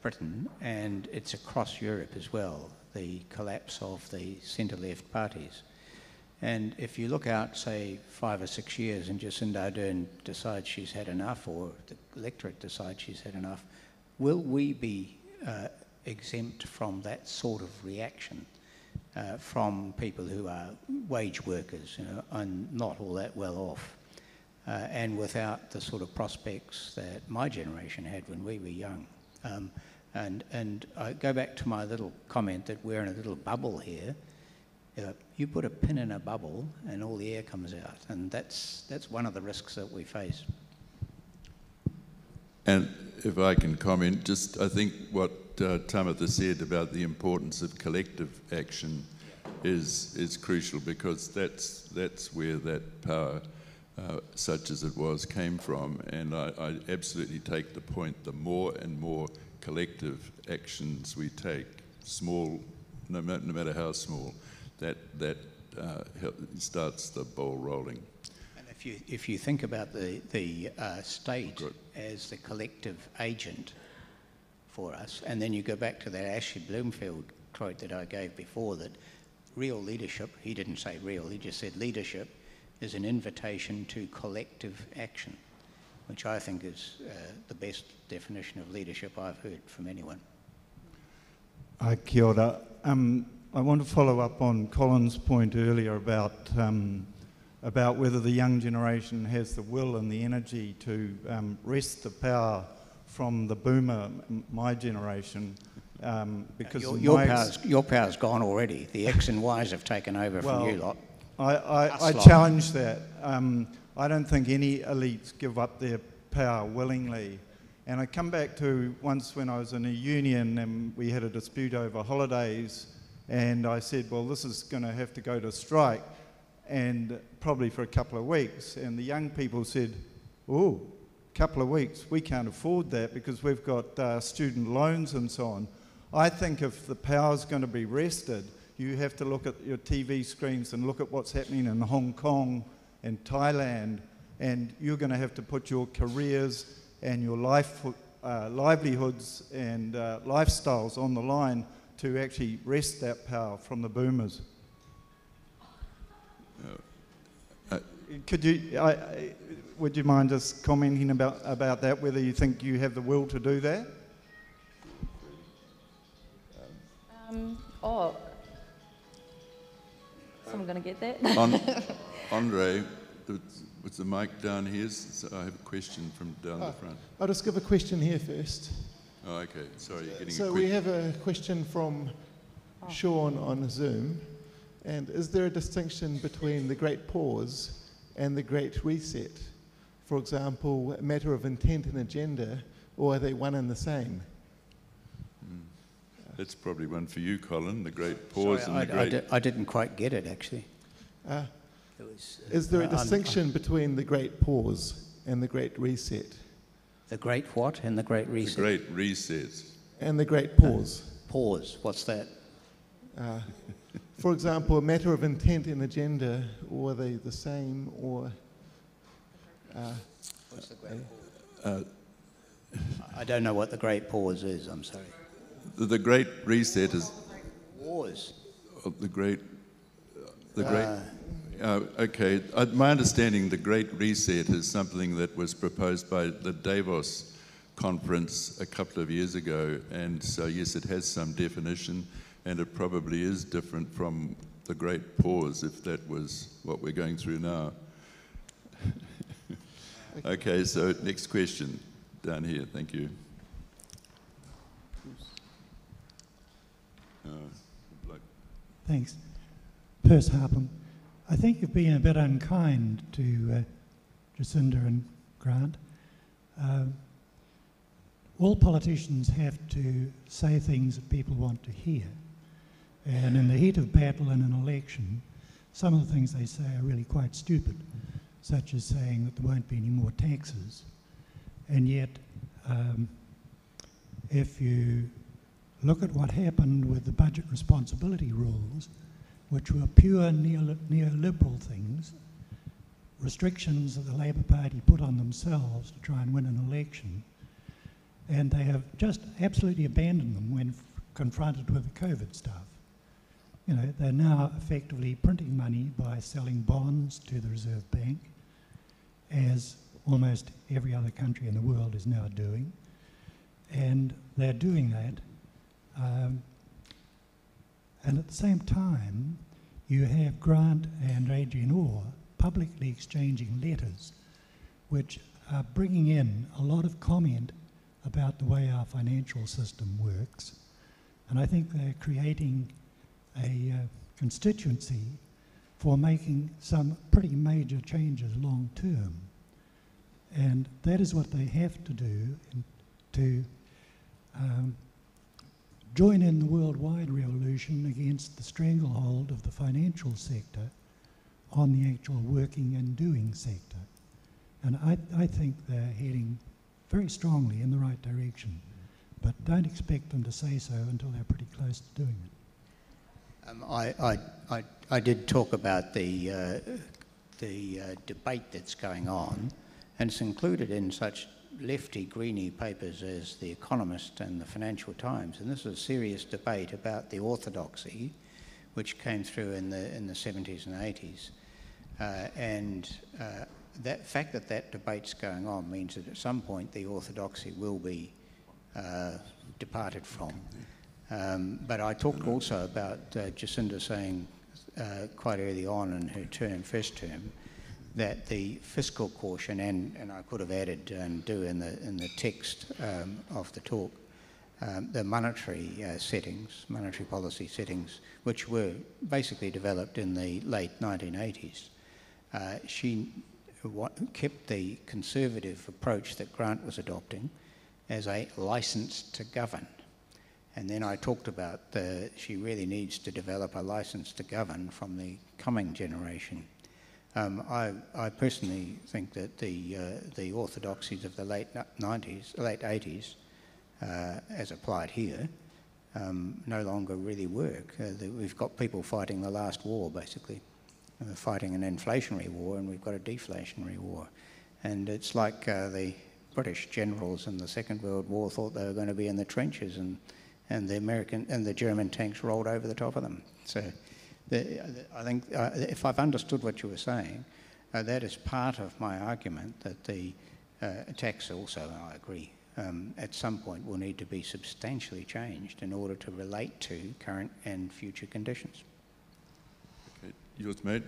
Britain, and it's across Europe as well, the collapse of the centre-left parties. And if you look out, say, 5 or 6 years and Jacinda Ardern decides she's had enough, or the electorate decides she's had enough, will we be exempt from that sort of reaction from people who are wage workers, you know, and not all that well off, and without the sort of prospects that my generation had when we were young? And I go back to my little comment that we're in a little bubble here. You put a pin in a bubble and all the air comes out, and that's one of the risks that we face. And if I can comment, just I think what Tamatha said about the importance of collective action is crucial, because that's where that power, such as it was, came from. And I absolutely take the point, the more and more collective actions we take, small, no matter how small, that starts the ball rolling. And if you think about the state as the collective agent for us, and then you go back to that Ashley Bloomfield quote that I gave before, that real leadership, he didn't say real, he just said leadership is an invitation to collective action, which I think is the best definition of leadership I've heard from anyone. Hi, kia ora. I want to follow up on Colin's point earlier about whether the young generation has the will and the energy to wrest the power from the boomer, my generation, because your power's gone already. The X and Y's have taken over from you lot. I challenge that. I don't think any elites give up their power willingly. And I come back to once when I was in a union and we had a dispute over holidays, and I said, well, this is going to have to go to strike, and probably for a couple of weeks. And the young people said, oh, a couple of weeks, we can't afford that because we've got student loans and so on. I think if the power's going to be wrested, you have to look at your TV screens and look at what's happening in Hong Kong and Thailand, and you're going to have to put your careers and your livelihoods and lifestyles on the line to actually wrest that power from the boomers. Would you mind just commenting about that, whether you think you have the will to do that? Someone going to get that? Andre, was the mic down here? So I have a question from down the front. I'll just give a question here first. Oh, okay. Sorry, you're getting so we have a question from Sean on Zoom. And is there a distinction between the Great Pause and the Great Reset? For example, a matter of intent and agenda, or are they one and the same? That's probably one for you, Colin, the Great Pause. Sorry, and the Great... I didn't quite get it, actually. Is there a distinction between the Great Pause and the Great Reset? The Great what and the Great Reset? The Great Reset. And the Great Pause. Pause, what's that? For example, a matter of intent and agenda, or are they the same, or... what's the Great Pause? I don't know what the Great Pause is, I'm sorry. The Great Reset is... Wars. The Great... okay, my understanding, the Great Reset is something that was proposed by the Davos conference a couple of years ago, and so yes, it has some definition, and it probably is different from the Great Pause, if that was what we're going through now. Okay, so next question down here, thank you. Thanks. Perce Harpham. I think you've been a bit unkind to Jacinda and Grant. All politicians have to say things that people want to hear. And in the heat of battle in an election, some of the things they say are really quite stupid, such as saying that there won't be any more taxes. And yet, if you Look at what happened with the budget responsibility rules, which were pure neoliberal things, restrictions that the Labour Party put on themselves to try and win an election. And they have just absolutely abandoned them when confronted with the COVID stuff. You know, they're now effectively printing money by selling bonds to the Reserve Bank, as almost every other country in the world is now doing. And they're doing that. And at the same time, you have Grant and Adrian Orr publicly exchanging letters which are bringing in a lot of comment about the way our financial system works. And I think they're creating a constituency for making some pretty major changes long term. And that is what they have to do to join in the worldwide revolution against the stranglehold of the financial sector on the actual working and doing sector. And I think they're heading very strongly in the right direction, but don't expect them to say so until they're pretty close to doing it. I did talk about the debate that's going on, and it's included in such lefty, greeny papers as The Economist and the Financial Times, and this is a serious debate about the orthodoxy which came through in the 70s and 80s. That fact that that debate's going on means that at some point the orthodoxy will be departed from. But I talked also about Jacinda saying quite early on in her first term, that the fiscal caution, and I could have added and do in the text of the talk, the monetary settings, monetary policy settings, which were basically developed in the late 1980s. She kept the conservative approach that Grant was adopting as a license to govern. And then I talked about she really needs to develop a license to govern from the coming generation. I personally think that the orthodoxies of the late 80s, as applied here, no longer really work. We've got people fighting the last war, basically. We're fighting an inflationary war, and we've got a deflationary war. And it's like the British generals in the Second World War thought they were going to be in the trenches, and the American and the German tanks rolled over the top of them. So I think, if I've understood what you were saying, that is part of my argument that the tax also, and I agree, at some point will need to be substantially changed in order to relate to current and future conditions. Okay. Yours, mate.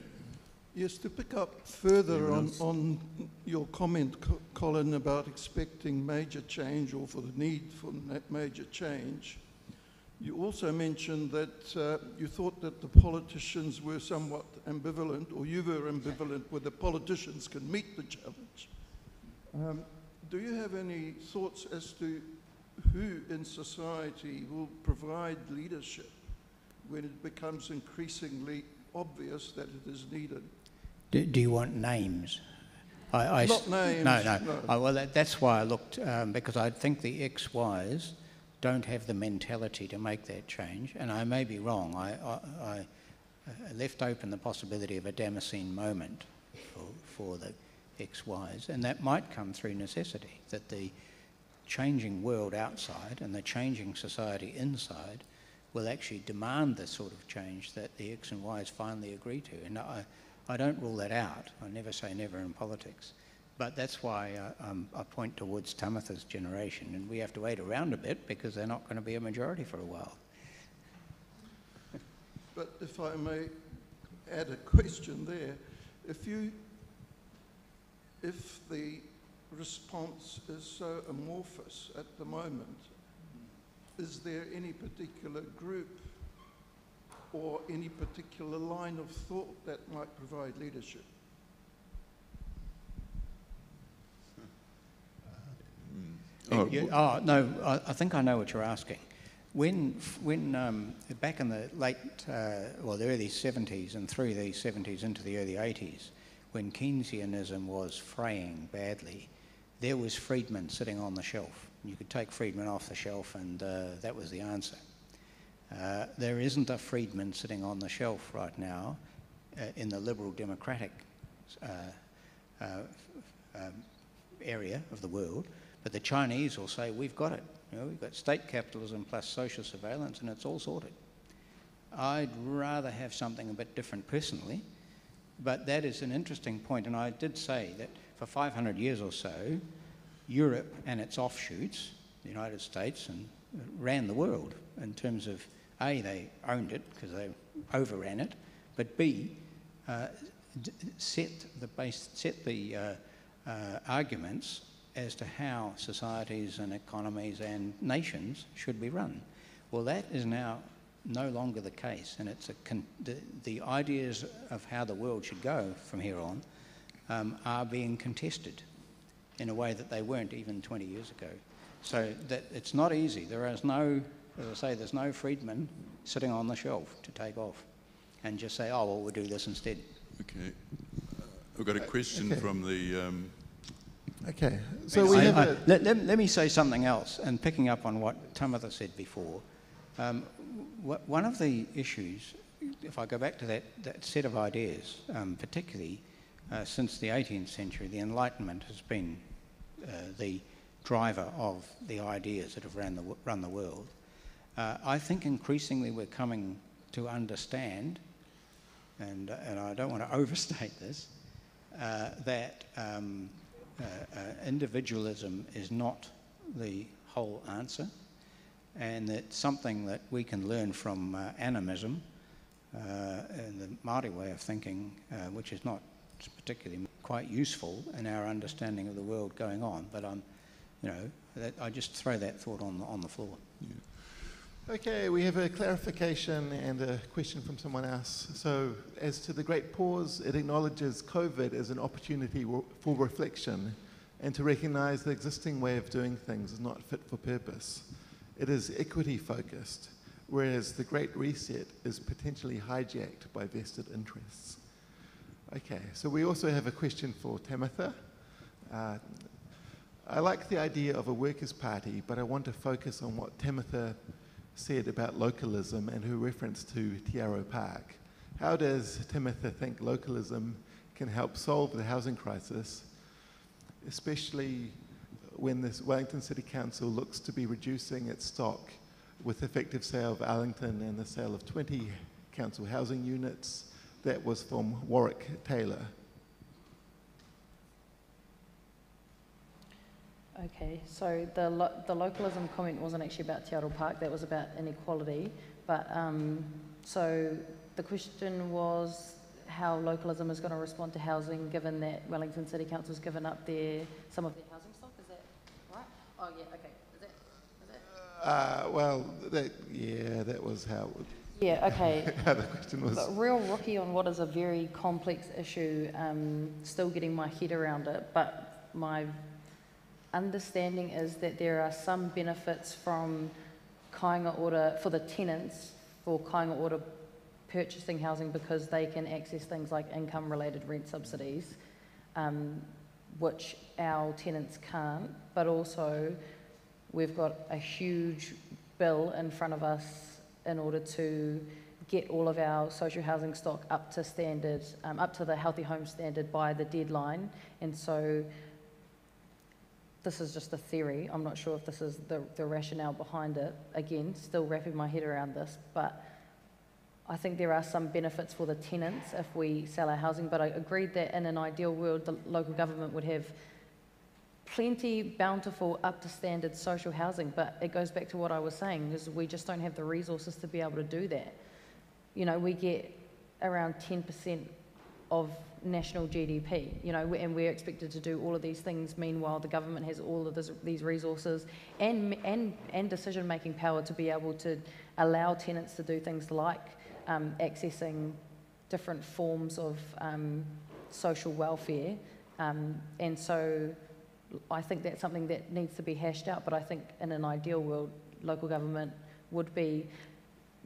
Yes, to pick up further on your comment, Colin, about expecting major change or for the need for major change, you also mentioned that you thought that the politicians were somewhat ambivalent, or you were ambivalent whether politicians can meet the challenge. Do you have any thoughts as to who in society will provide leadership when it becomes increasingly obvious that it is needed? Do you want names? Not names. No. Well, that's why I looked, because I think the XYs don't have the mentality to make that change, and I may be wrong. I left open the possibility of a Damascene moment for the XYs, and that might come through necessity, that the changing world outside and the changing society inside will actually demand the sort of change that the X and Ys finally agree to. And I don't rule that out. I never say never in politics. But that's why I point towards Tamatha's generation, and we have to wait around a bit because they're not going to be a majority for a while. But if I may add a question there, if the response is so amorphous at the moment, is there any particular group or any particular line of thought that might provide leadership? I think I know what you're asking. When back in the the early 70s and through the 70s into the early 80s, when Keynesianism was fraying badly, there was Friedman sitting on the shelf. You could take Friedman off the shelf and that was the answer. There isn't a Friedman sitting on the shelf right now in the Liberal Democratic area of the world, but the Chinese will say, we've got it. You know, we've got state capitalism plus social surveillance and it's all sorted. I'd rather have something a bit different personally, but that is an interesting point, and I did say that for 500 years or so, Europe and its offshoots, the United States, and ran the world in terms of A, they owned it because they overran it, but B, set the arguments as to how societies and economies and nations should be run. Well, that is now no longer the case, and it's the ideas of how the world should go from here on are being contested in a way that they weren't even 20 years ago. So that it's not easy. There is no, as I say, there's no Friedman sitting on the shelf to take off and just say, oh, well, we'll do this instead. Okay. I've got a question from the... Okay. So we have let me say something else, and picking up on what Tamatha said before. One of the issues, if I go back to that set of ideas, particularly since the 18th century, the Enlightenment has been the driver of the ideas that have run the world. I think increasingly we're coming to understand, and I don't want to overstate this, that individualism is not the whole answer. And it's something that we can learn from animism and the Māori way of thinking, which is not particularly quite useful in our understanding of the world going on. But you know, I just throw that thought on the floor. Yeah. Okay, we have a clarification and a question from someone else. So, as to the Great Pause, it acknowledges COVID as an opportunity for reflection and to recognise the existing way of doing things is not fit for purpose. It is equity-focused, whereas the Great Reset is potentially hijacked by vested interests. Okay, so we also have a question for Tamatha. I like the idea of a workers' party, but I want to focus on what Tamatha said about localism and her reference to Tiaro Park. How does Tamatha think localism can help solve the housing crisis, especially when this Wellington City Council looks to be reducing its stock with effective sale of Arlington and the sale of 20 council housing units? That was from Warwick Taylor. Okay, so the localism comment wasn't actually about Te Aro Park, that was about inequality, but so the question was how localism is going to respond to housing given that Wellington City Council's given up some of their housing. Oh, yeah, okay. Is that? Well, that was how it would... Yeah, okay. How the question was... But real rookie on what is a very complex issue, still getting my head around it, but my understanding is that there are some benefits from Kāinga Ora, for the tenants, for Kāinga Ora purchasing housing because they can access things like income-related rent subsidies, which our tenants can't, but also we've got a huge bill in front of us in order to get all of our social housing stock up to standard, up to the healthy home standard by the deadline. And so this is just a theory. I'm not sure if this is the rationale behind it. Again, still wrapping my head around this, but I think there are some benefits for the tenants if we sell our housing, but I agreed that in an ideal world, the local government would have plenty bountiful, up-to-standard social housing, but it goes back to what I was saying, is we just don't have the resources to be able to do that. You know, we get around 10% of national GDP, you know, and we're expected to do all of these things. Meanwhile, the government has all of these resources and decision-making power to be able to allow tenants to do things like accessing different forms of social welfare, and so I think that's something that needs to be hashed out. But I think in an ideal world, local government would be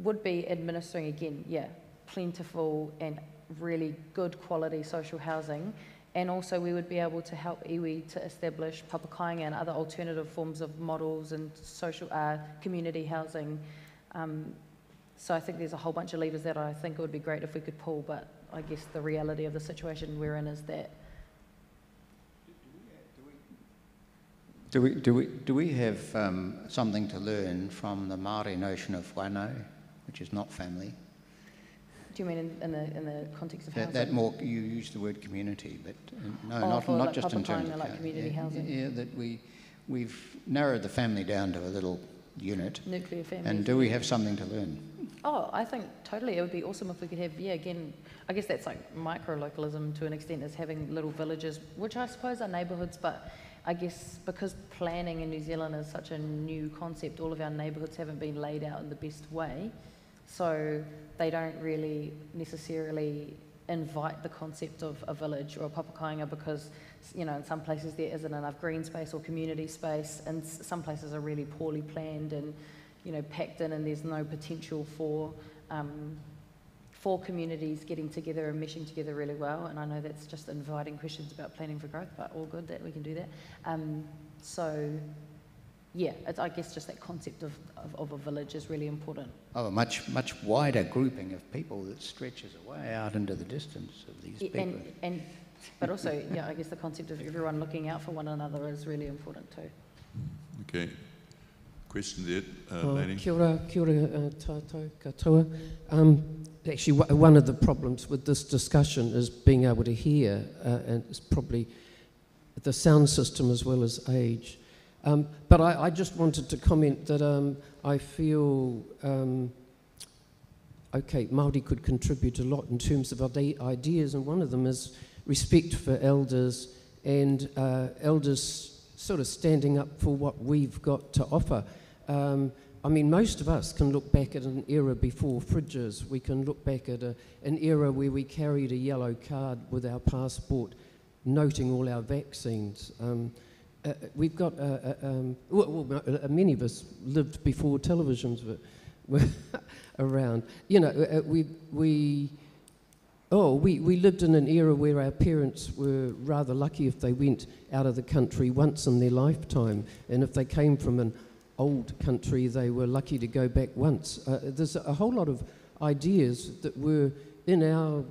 administering, again, yeah, plentiful and really good quality social housing, And also we would be able to help iwi to establish papakāinga and other alternative forms of models and social community housing. So I think there's a whole bunch of levers that I think it would be great if we could pull, but I guess the reality of the situation we're in is that. Do we have something to learn from the Māori notion of whānau, which is not family? Do you mean in the context of housing? That more, you use the word community, but no, not just in terms of community housing. Yeah, that we've narrowed the family down to a little unit. Nuclear family. And do we have something to learn? Oh, I think totally. It would be awesome if we could have, yeah, again, I guess that's like micro-localism to an extent, is having little villages, which I suppose are neighbourhoods, but I guess because planning in New Zealand is such a new concept, all of our neighbourhoods haven't been laid out in the best way. So they don't really necessarily invite the concept of a village or a papakāinga because, you know, in some places there isn't enough green space or community space, and some places are really poorly planned and, you know, packed in, and there's no potential for communities getting together and meshing together really well. And I know that's just inviting questions about planning for growth, but all good that we can do that. So. Yeah, it's, I guess just that concept of a village is really important. Oh, a much wider grouping of people that stretches away out into the distance of these people. And but also, yeah, I guess the concept of everyone looking out for one another is really important too. Okay. Question there, lady. Kia ora tātou katoa. Actually, one of the problems with this discussion is being able to hear, and it's probably the sound system as well as age. But I just wanted to comment that I feel, okay, Māori could contribute a lot in terms of ideas, and one of them is respect for elders and elders sort of standing up for what we've got to offer. I mean, most of us can look back at an era before fridges. We can look back at an era where we carried a yellow card with our passport noting all our vaccines. We've got, many of us lived before televisions were around. You know, we lived in an era where our parents were rather lucky if they went out of the country once in their lifetime, and if they came from an old country, they were lucky to go back once. There's a whole lot of ideas that were in our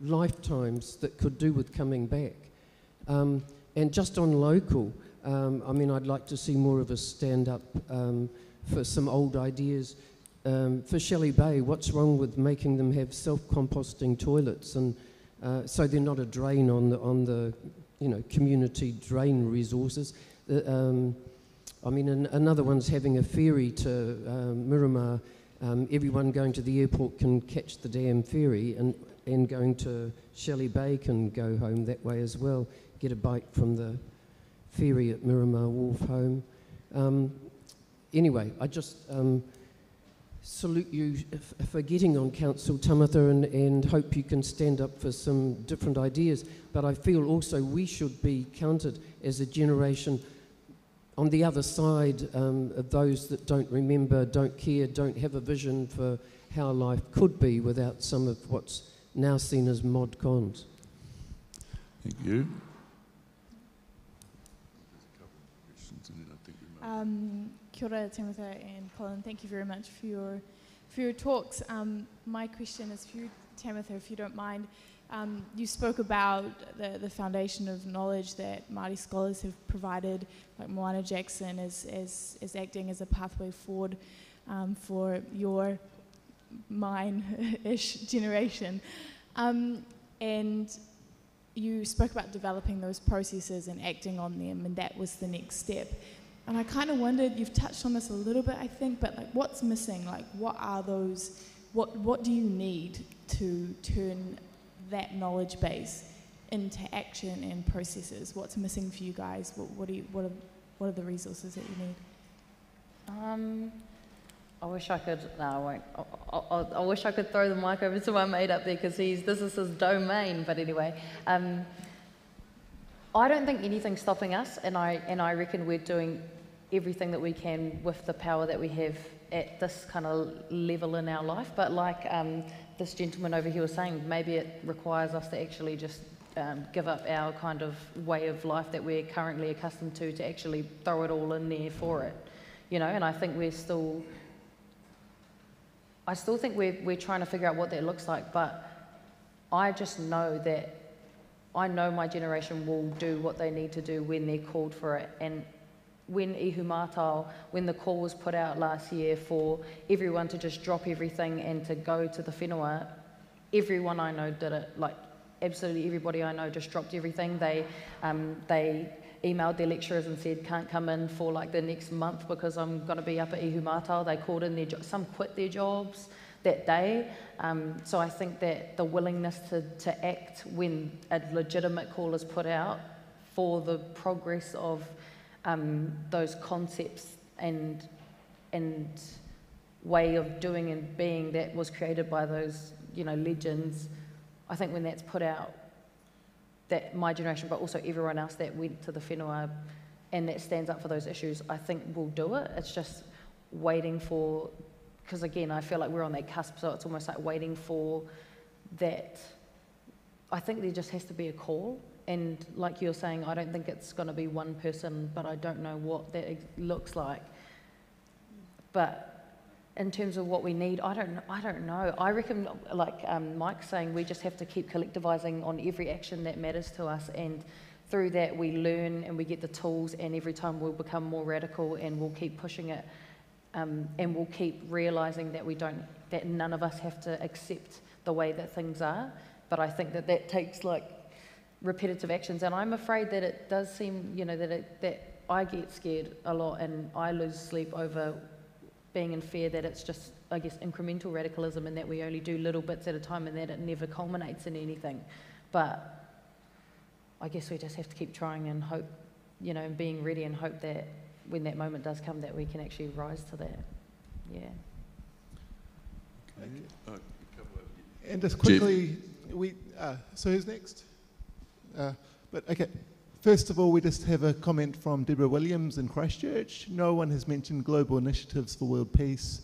lifetimes that could do with coming back. And just on local, I mean, I'd like to see more of us stand up for some old ideas. For Shelley Bay, what's wrong with making them have self-composting toilets, and so they're not a drain on the you know, community drain resources. I mean, another one's having a ferry to Miramar. Everyone going to the airport can catch the damn ferry, and going to Shelley Bay can go home that way as well. Get a bike from the ferry at Miramar Wharf home. Anyway, I just salute you for getting on Council, Tamatha, and hope you can stand up for some different ideas. But I feel also we should be counted as a generation on the other side of those that don't remember, don't care, don't have a vision for how life could be without some of what's now seen as mod cons. Thank you. Kia ora, Tamatha and Colin. Thank you very much for your talks. My question is for you, Tamatha, if you don't mind. You spoke about the foundation of knowledge that Māori scholars have provided, like Moana Jackson, as acting as a pathway forward for your, mine-ish generation. And you spoke about developing those processes and acting on them, and that was the next step. And I kind of wondered, you've touched on this a little bit, I think, but like, what's missing? Like, what are those? What do you need to turn that knowledge base into action and processes? What's missing for you guys? What are the resources that you need? I wish I could. No, I won't. I wish I could throw the mic over to my mate up there because this is his domain. But anyway. I don't think anything's stopping us, and I reckon we're doing everything that we can with the power that we have at this kind of level in our life. But like this gentleman over here was saying, maybe it requires us to actually just give up our kind of way of life that we're currently accustomed to actually throw it all in there for it, you know. And I think we're still, I still think we're trying to figure out what that looks like, but I just know that I know my generation will do what they need to do when they're called for it. And when Ihumatao, when the call was put out last year for everyone to just drop everything and to go to the whenua, everyone I know did it. Like, absolutely everybody I know just dropped everything. They emailed their lecturers and said, can't come in for like the next month because I'm going to be up at Ihumatao. They called in their jobs. Some quit their jobs that day. So I think that the willingness to act when a legitimate call is put out for the progress of those concepts and way of doing and being that was created by those, you know, legends, I think when that's put out, that my generation, but also everyone else that went to the whenua and that stands up for those issues, I think will do it. It's just waiting for, because again, I feel like we're on that cusp, so it's almost like waiting for that. I think there just has to be a call. And like you're saying, I don't think it's going to be one person, but I don't know what that looks like. But in terms of what we need, I don't know. I reckon, like Mike's saying, we just have to keep collectivising on every action that matters to us, and through that we learn and we get the tools, and every time we'll become more radical and we'll keep pushing it, and we'll keep realising that that none of us have to accept the way that things are. But I think that takes like repetitive actions, and I'm afraid that it does seem, you know, that I get scared a lot and I lose sleep over being in fear that it's just, I guess, incremental radicalism, and that we only do little bits at a time and that it never culminates in anything. But I guess we just have to keep trying and hope, you know, and being ready and hope that when that moment does come that we can actually rise to that. Yeah. Okay. And just quickly, so who's next? But okay, first of all, we just have a comment from Deborah Williams in Christchurch. No one has mentioned global initiatives for world peace.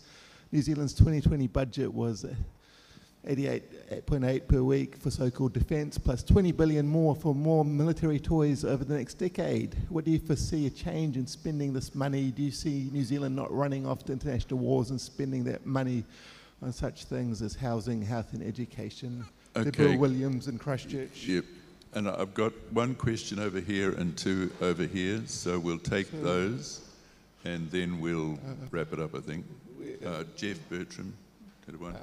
New Zealand's 2020 budget was 88.8 per week for so-called defence, plus 20 billion more for more military toys over the next decade. What do you foresee a change in spending this money? Do you see New Zealand not running off to international wars and spending that money on such things as housing, health and education? Okay. Deborah Williams in Christchurch. Yep. And I've got one question over here and two over here, so we'll take those and then we'll wrap it up, I think. Jeff Bertram did one,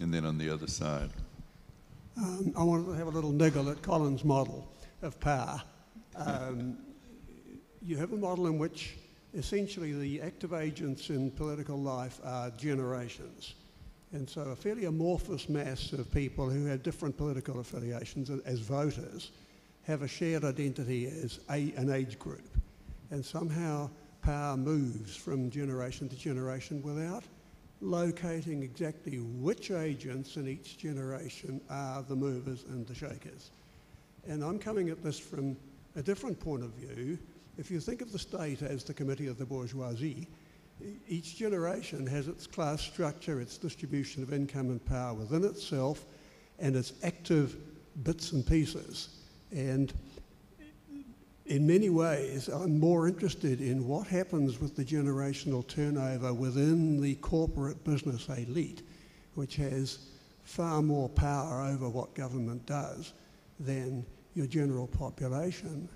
and then on the other side. I want to have a little niggle at Colin's model of power. You have a model in which essentially the active agents in political life are generations. And so a fairly amorphous mass of people who have different political affiliations as voters have a shared identity as an age group. And somehow power moves from generation to generation without locating exactly which agents in each generation are the movers and the shakers. And I'm coming at this from a different point of view. If you think of the state as the committee of the bourgeoisie, each generation has its class structure, its distribution of income and power within itself, and its active bits and pieces. And in many ways, I'm more interested in what happens with the generational turnover within the corporate business elite, which has far more power over what government does than your general population.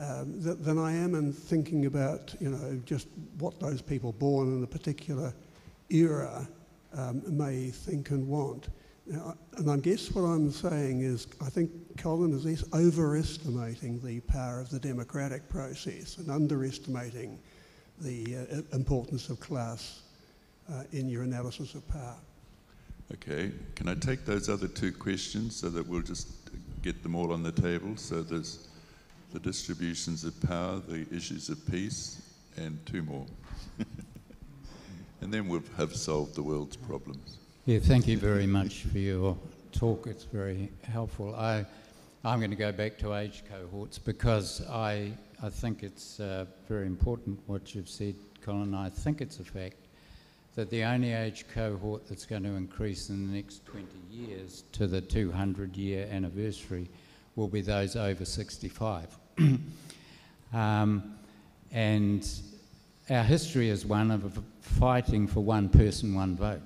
Than I am in thinking about, you know, just what those people born in a particular era may think and want. Now, and I guess what I'm saying is I think Colin is overestimating the power of the democratic process and underestimating the importance of class in your analysis of power. Okay, can I take those other two questions so that we'll just get them all on the table? So there's the distributions of power, the issues of peace, and two more. And then we'll have solved the world's problems. Yeah, thank you very much for your talk. It's very helpful. I'm going to go back to age cohorts because I think it's very important what you've said, Colin. I think it's a fact that the only age cohort that's going to increase in the next 20 years to the 200-year anniversary will be those over 65. And our history is one of fighting for one person, one vote.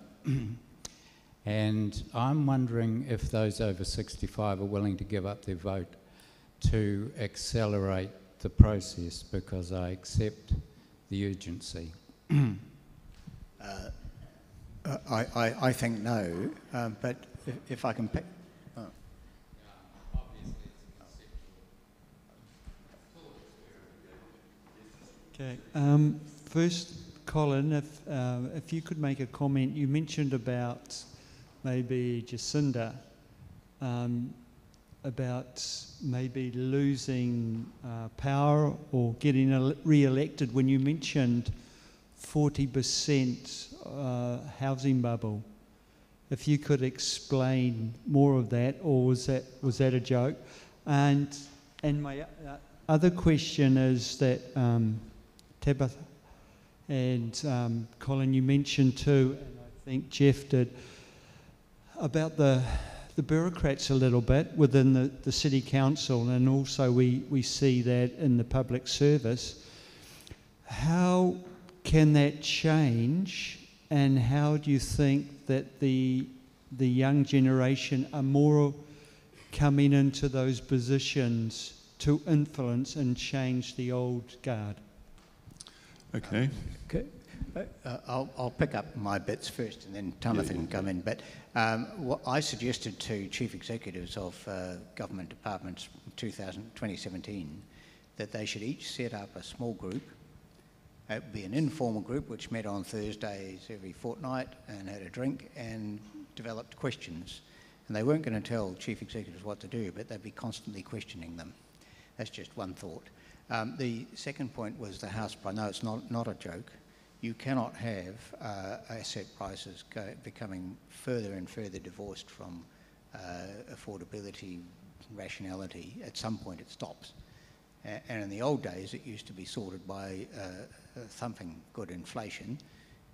And I'm wondering if those over 65 are willing to give up their vote to accelerate the process, because I accept the urgency. I think no, but if I can pick... Oh. Okay. First, Colin, if you could make a comment. You mentioned about maybe Jacinda, about maybe losing power or getting re-elected when you mentioned 40% housing bubble. If you could explain more of that, or was that a joke? And my other question is that Tamatha and Colin, you mentioned too, and I think Jeff did, about the bureaucrats a little bit within the City Council, and also we see that in the public service. How can that change, and how do you think that the young generation are more coming into those positions to influence and change the old guard? Okay. I'll pick up my bits first, and then Tamatha can come in. But what I suggested to chief executives of government departments in 2017, that they should each set up a small group. It would be an informal group which met on Thursdays every fortnight and had a drink and developed questions. And they weren't going to tell chief executives what to do, but they'd be constantly questioning them. That's just one thought. The second point was the house price. No, it's not a joke. You cannot have asset prices becoming further and further divorced from affordability, rationality. At some point it stops. And in the old days it used to be sorted by thumping good inflation,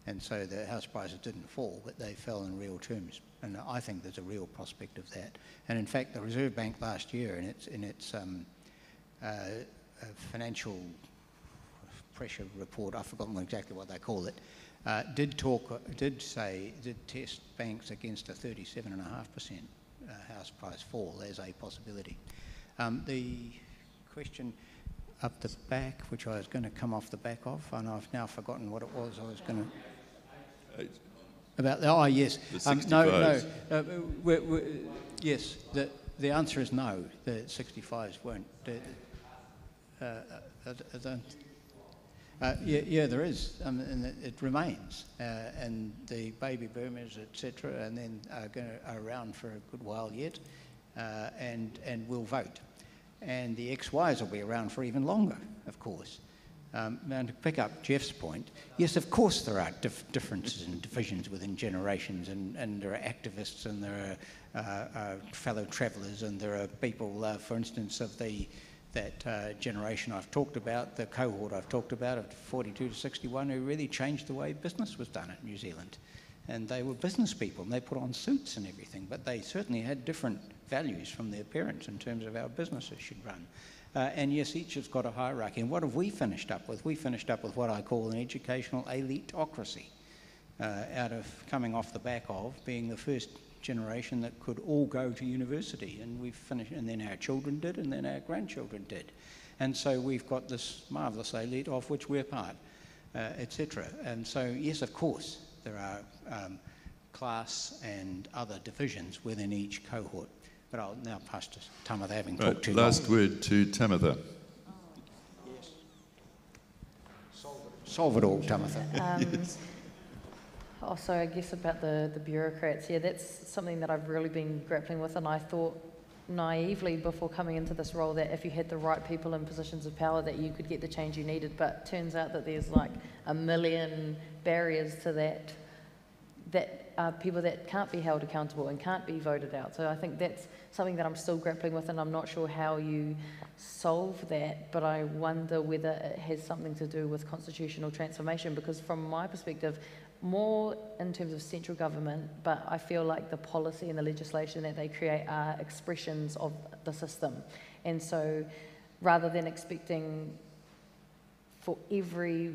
and so the house prices didn't fall, but they fell in real terms. And I think there's a real prospect of that. And in fact, the Reserve Bank last year in its financial pressure report, I've forgotten exactly what they call it, did test banks against a 37.5% house price fall as a possibility. The question up the back, which I was going to come off the back of, and I've now forgotten what it was I was going to... About the, oh, yes. The yes, the answer is no. The 65s won't. Yeah, there is, and it remains. And the baby boomers, etc., and then are around for a good while yet, and will vote. And the XYs will be around for even longer, of course. And to pick up Jeff's point, yes, of course there are differences and divisions within generations, and there are activists, and there are fellow travellers, and there are people, for instance, of that generation I've talked about, the cohort I've talked about of 42 to 61, who really changed the way business was done in New Zealand. And they were business people, and they put on suits and everything, but they certainly had different values from their parents in terms of how businesses should run. And yes, each has got a hierarchy. And what have we finished up with? We finished up with what I call an educational elitocracy, out of coming off the back of being the first generation that could all go to university, and we've finished, and then our children did, and then our grandchildren did, and so we've got this marvellous elite of which we're part, etc. And so yes, of course there are class and other divisions within each cohort, but I'll now pass to Tamatha, having talked too long. Last word to Tamatha. Yes. Solve it all, Tamatha. Yes. Also, I guess about the bureaucrats, yeah, that's something that I've really been grappling with, and I thought naively before coming into this role that if you had the right people in positions of power that you could get the change you needed, but turns out that there's like a million barriers to that are people that can't be held accountable and can't be voted out. So I think that's something that I'm still grappling with, and I'm not sure how you solve that, but I wonder whether it has something to do with constitutional transformation, because from my perspective, more in terms of central government, but I feel like the policy and the legislation that they create are expressions of the system. And so rather than expecting for every,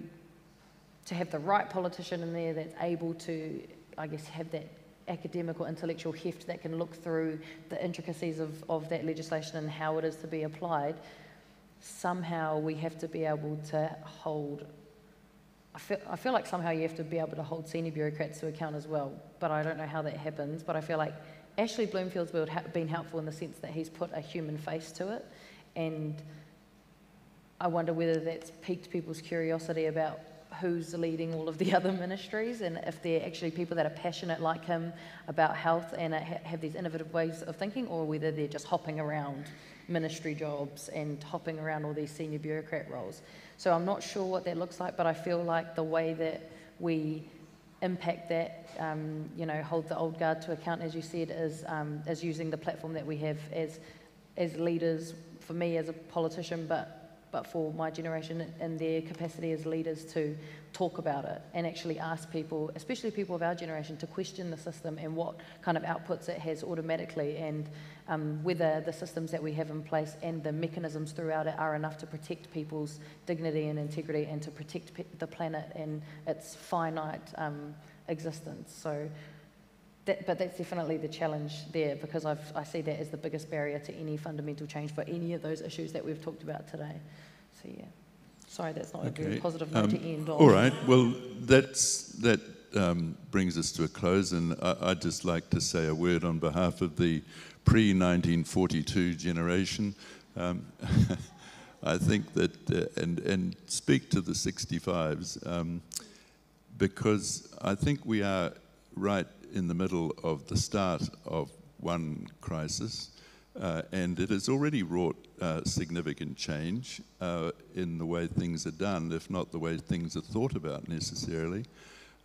to have the right politician in there that's able to, I guess, have that academic or intellectual heft that can look through the intricacies of that legislation and how it is to be applied, somehow we have to be able to hold, I feel like somehow you have to be able to hold senior bureaucrats to account as well, but I don't know how that happens. But I feel like Ashley Bloomfield's been helpful in the sense that he's put a human face to it, and I wonder whether that's piqued people's curiosity about who's leading all of the other ministries, and if they're actually people that are passionate like him about health and have these innovative ways of thinking, or whether they're just hopping around ministry jobs and hopping around all these senior bureaucrat roles. So I'm not sure what that looks like, but I feel like the way that we impact that, you know, hold the old guard to account, as you said, is using the platform that we have as leaders, for me as a politician, but for my generation and their capacity as leaders to talk about it and actually ask people, especially people of our generation, to question the system and what kind of outputs it has automatically, and whether the systems that we have in place and the mechanisms throughout it are enough to protect people's dignity and integrity and to protect the planet and its finite existence. So, but that's definitely the challenge there, because I see that as the biggest barrier to any fundamental change for any of those issues that we've talked about today. So yeah, sorry, that's not a very positive note to end on. All right, well, that brings us to a close, and I'd just like to say a word on behalf of the pre-1942 generation. I think that, and speak to the 65s, because I think we are right in the middle of the start of one crisis, and it has already wrought significant change in the way things are done, if not the way things are thought about necessarily.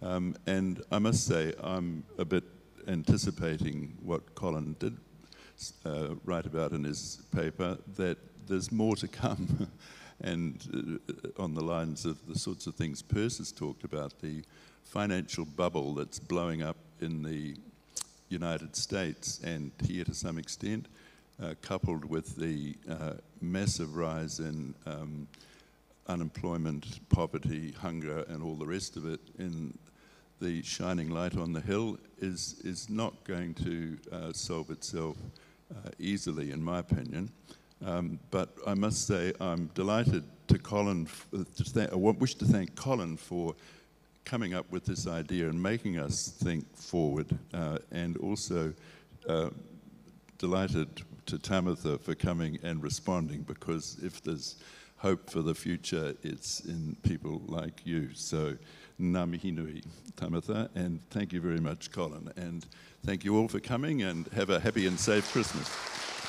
And I must say, I'm a bit anticipating what Colin did write about in his paper, that there's more to come, and on the lines of the sorts of things Peirce talked about, the financial bubble that's blowing up in the United States and here to some extent, coupled with the massive rise in unemployment, poverty, hunger, and all the rest of it, in the shining light on the hill is not going to solve itself easily, in my opinion. But I must say I'm delighted to wish to thank Colin for coming up with this idea and making us think forward, and also delighted to Tamatha for coming and responding, because if there's hope for the future, it's in people like you. So, ngā mihi nui, Tamatha, and thank you very much, Colin, and thank you all for coming, and have a happy and safe Christmas.